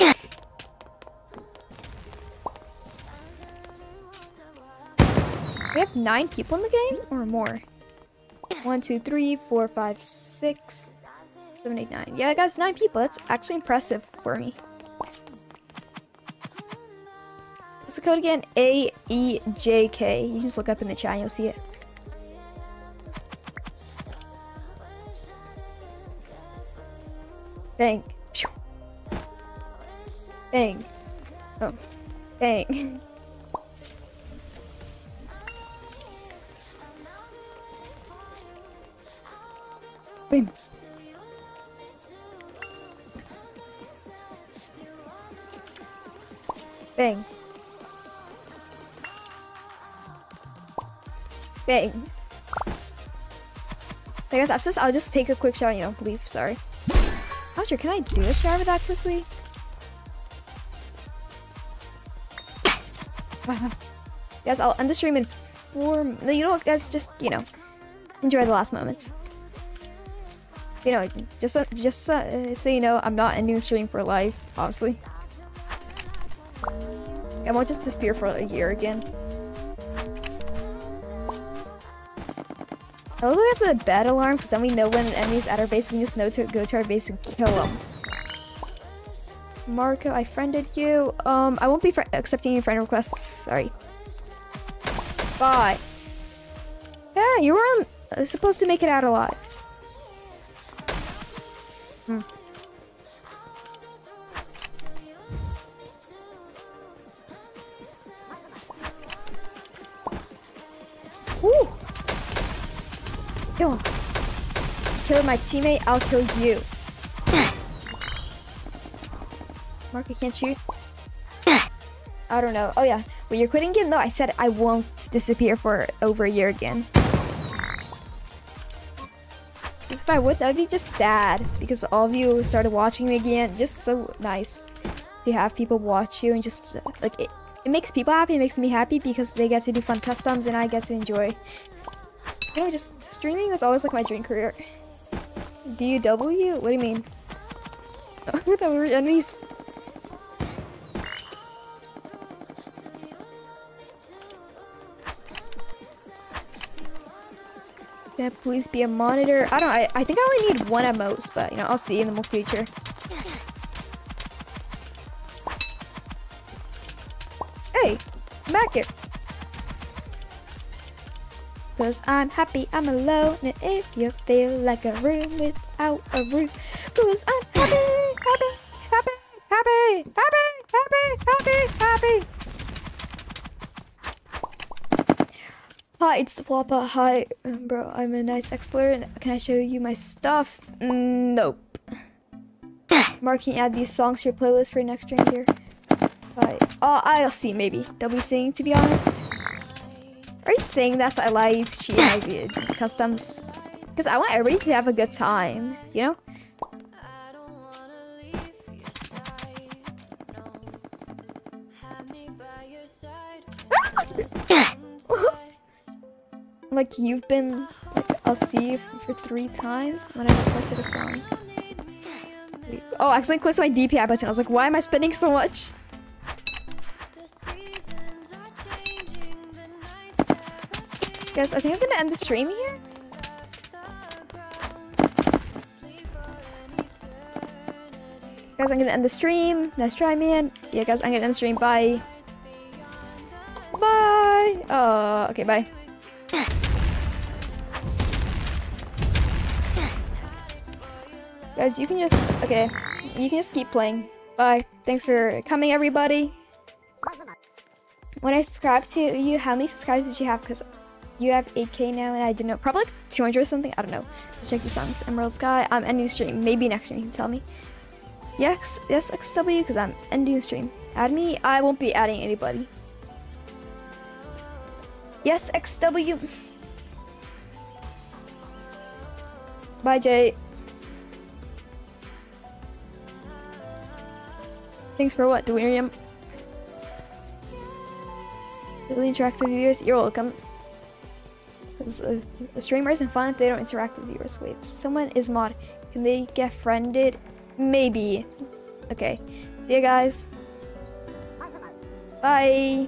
We have nine people in the game or more? One, two, three, four, five, six, seven, eight, nine. Yeah, guys, nine people. That's actually impressive for me. What's the code again? A E J K. You can just look up in the chat and you'll see it. Bang. Bang. Oh. Bang. Boom. Bang. Bang. I guess I'll just, I'll just take a quick shower, you know, leave, sorry. I'm not sure, can I do a shower that quickly? Guys, I'll end the stream in four, you know what, guys, just, you know, enjoy the last moments. You know, just, uh, just uh, so you know, I'm not ending the stream for life, obviously. I won't just disappear for a year again. I love that we have the bed alarm because then we know when an enemy's at our base. We just know to go to our base and kill them. Marco, I friended you. Um, I won't be accepting your friend requests. Sorry. Bye. Yeah, you were uh, supposed to make it out alive. Hmm. Woo! Kill him. Kill my teammate, I'll kill you. Mark, I can't shoot. I don't know. Oh yeah, well, you're quitting again? No, I said I won't disappear for over a year again. Because if I would, that would be just sad, because all of you started watching me again. Just so nice to have people watch you, and just like it, it makes people happy. It makes me happy because they get to do fun customs and I get to enjoy. You know, just streaming was always like my dream career. D U W? What do you mean? What the enemies? Can I please be a monitor? I don't. I, I think I only need one at most, but you know, I'll see in the future. Hey, I'm back here. Cause I'm happy, I'm alone. And if you feel like a room without a roof, cause I'm happy, happy, happy, happy, happy, happy, happy, happy. Hi, it's the Floppa. Hi, um, bro. I'm a nice explorer. And can I show you my stuff? Nope. Mark, can you add these songs to your playlist for your next stream here? Bye. Oh, I'll see. Maybe they'll be singing. To be honest. Are you saying that's so I lied, cheating, I did customs? Because I want everybody to have a good time, you know? Like you've been, like, I'll see you for three times when I requested a song. Oh, I actually clicked my D P I button. I was like, why am I spending so much? Guys, I think I'm gonna end the stream here. Guys, I'm gonna end the stream. Nice try, man. Yeah, guys, I'm gonna end the stream. Bye. Bye. Oh, okay, bye. Guys, you can just, okay, you can just keep playing. Bye. Thanks for coming, everybody. When I subscribed to you, how many subscribers did you have? Because you have eight K now, and I didn't know. Probably like two hundred or something. I don't know. Check the songs. Emerald Sky. I'm ending the stream. Maybe next stream you can tell me. Yes, yes, X W, because I'm ending the stream. Add me. I won't be adding anybody. Yes, X W. Bye, Jay. Thanks for what, Delirium? Really interactive viewers. You're welcome. Uh, streamers and fun if they don't interact with viewers. Wait, someone is mod. Can they get friended? Maybe. Okay. See you guys. Bye.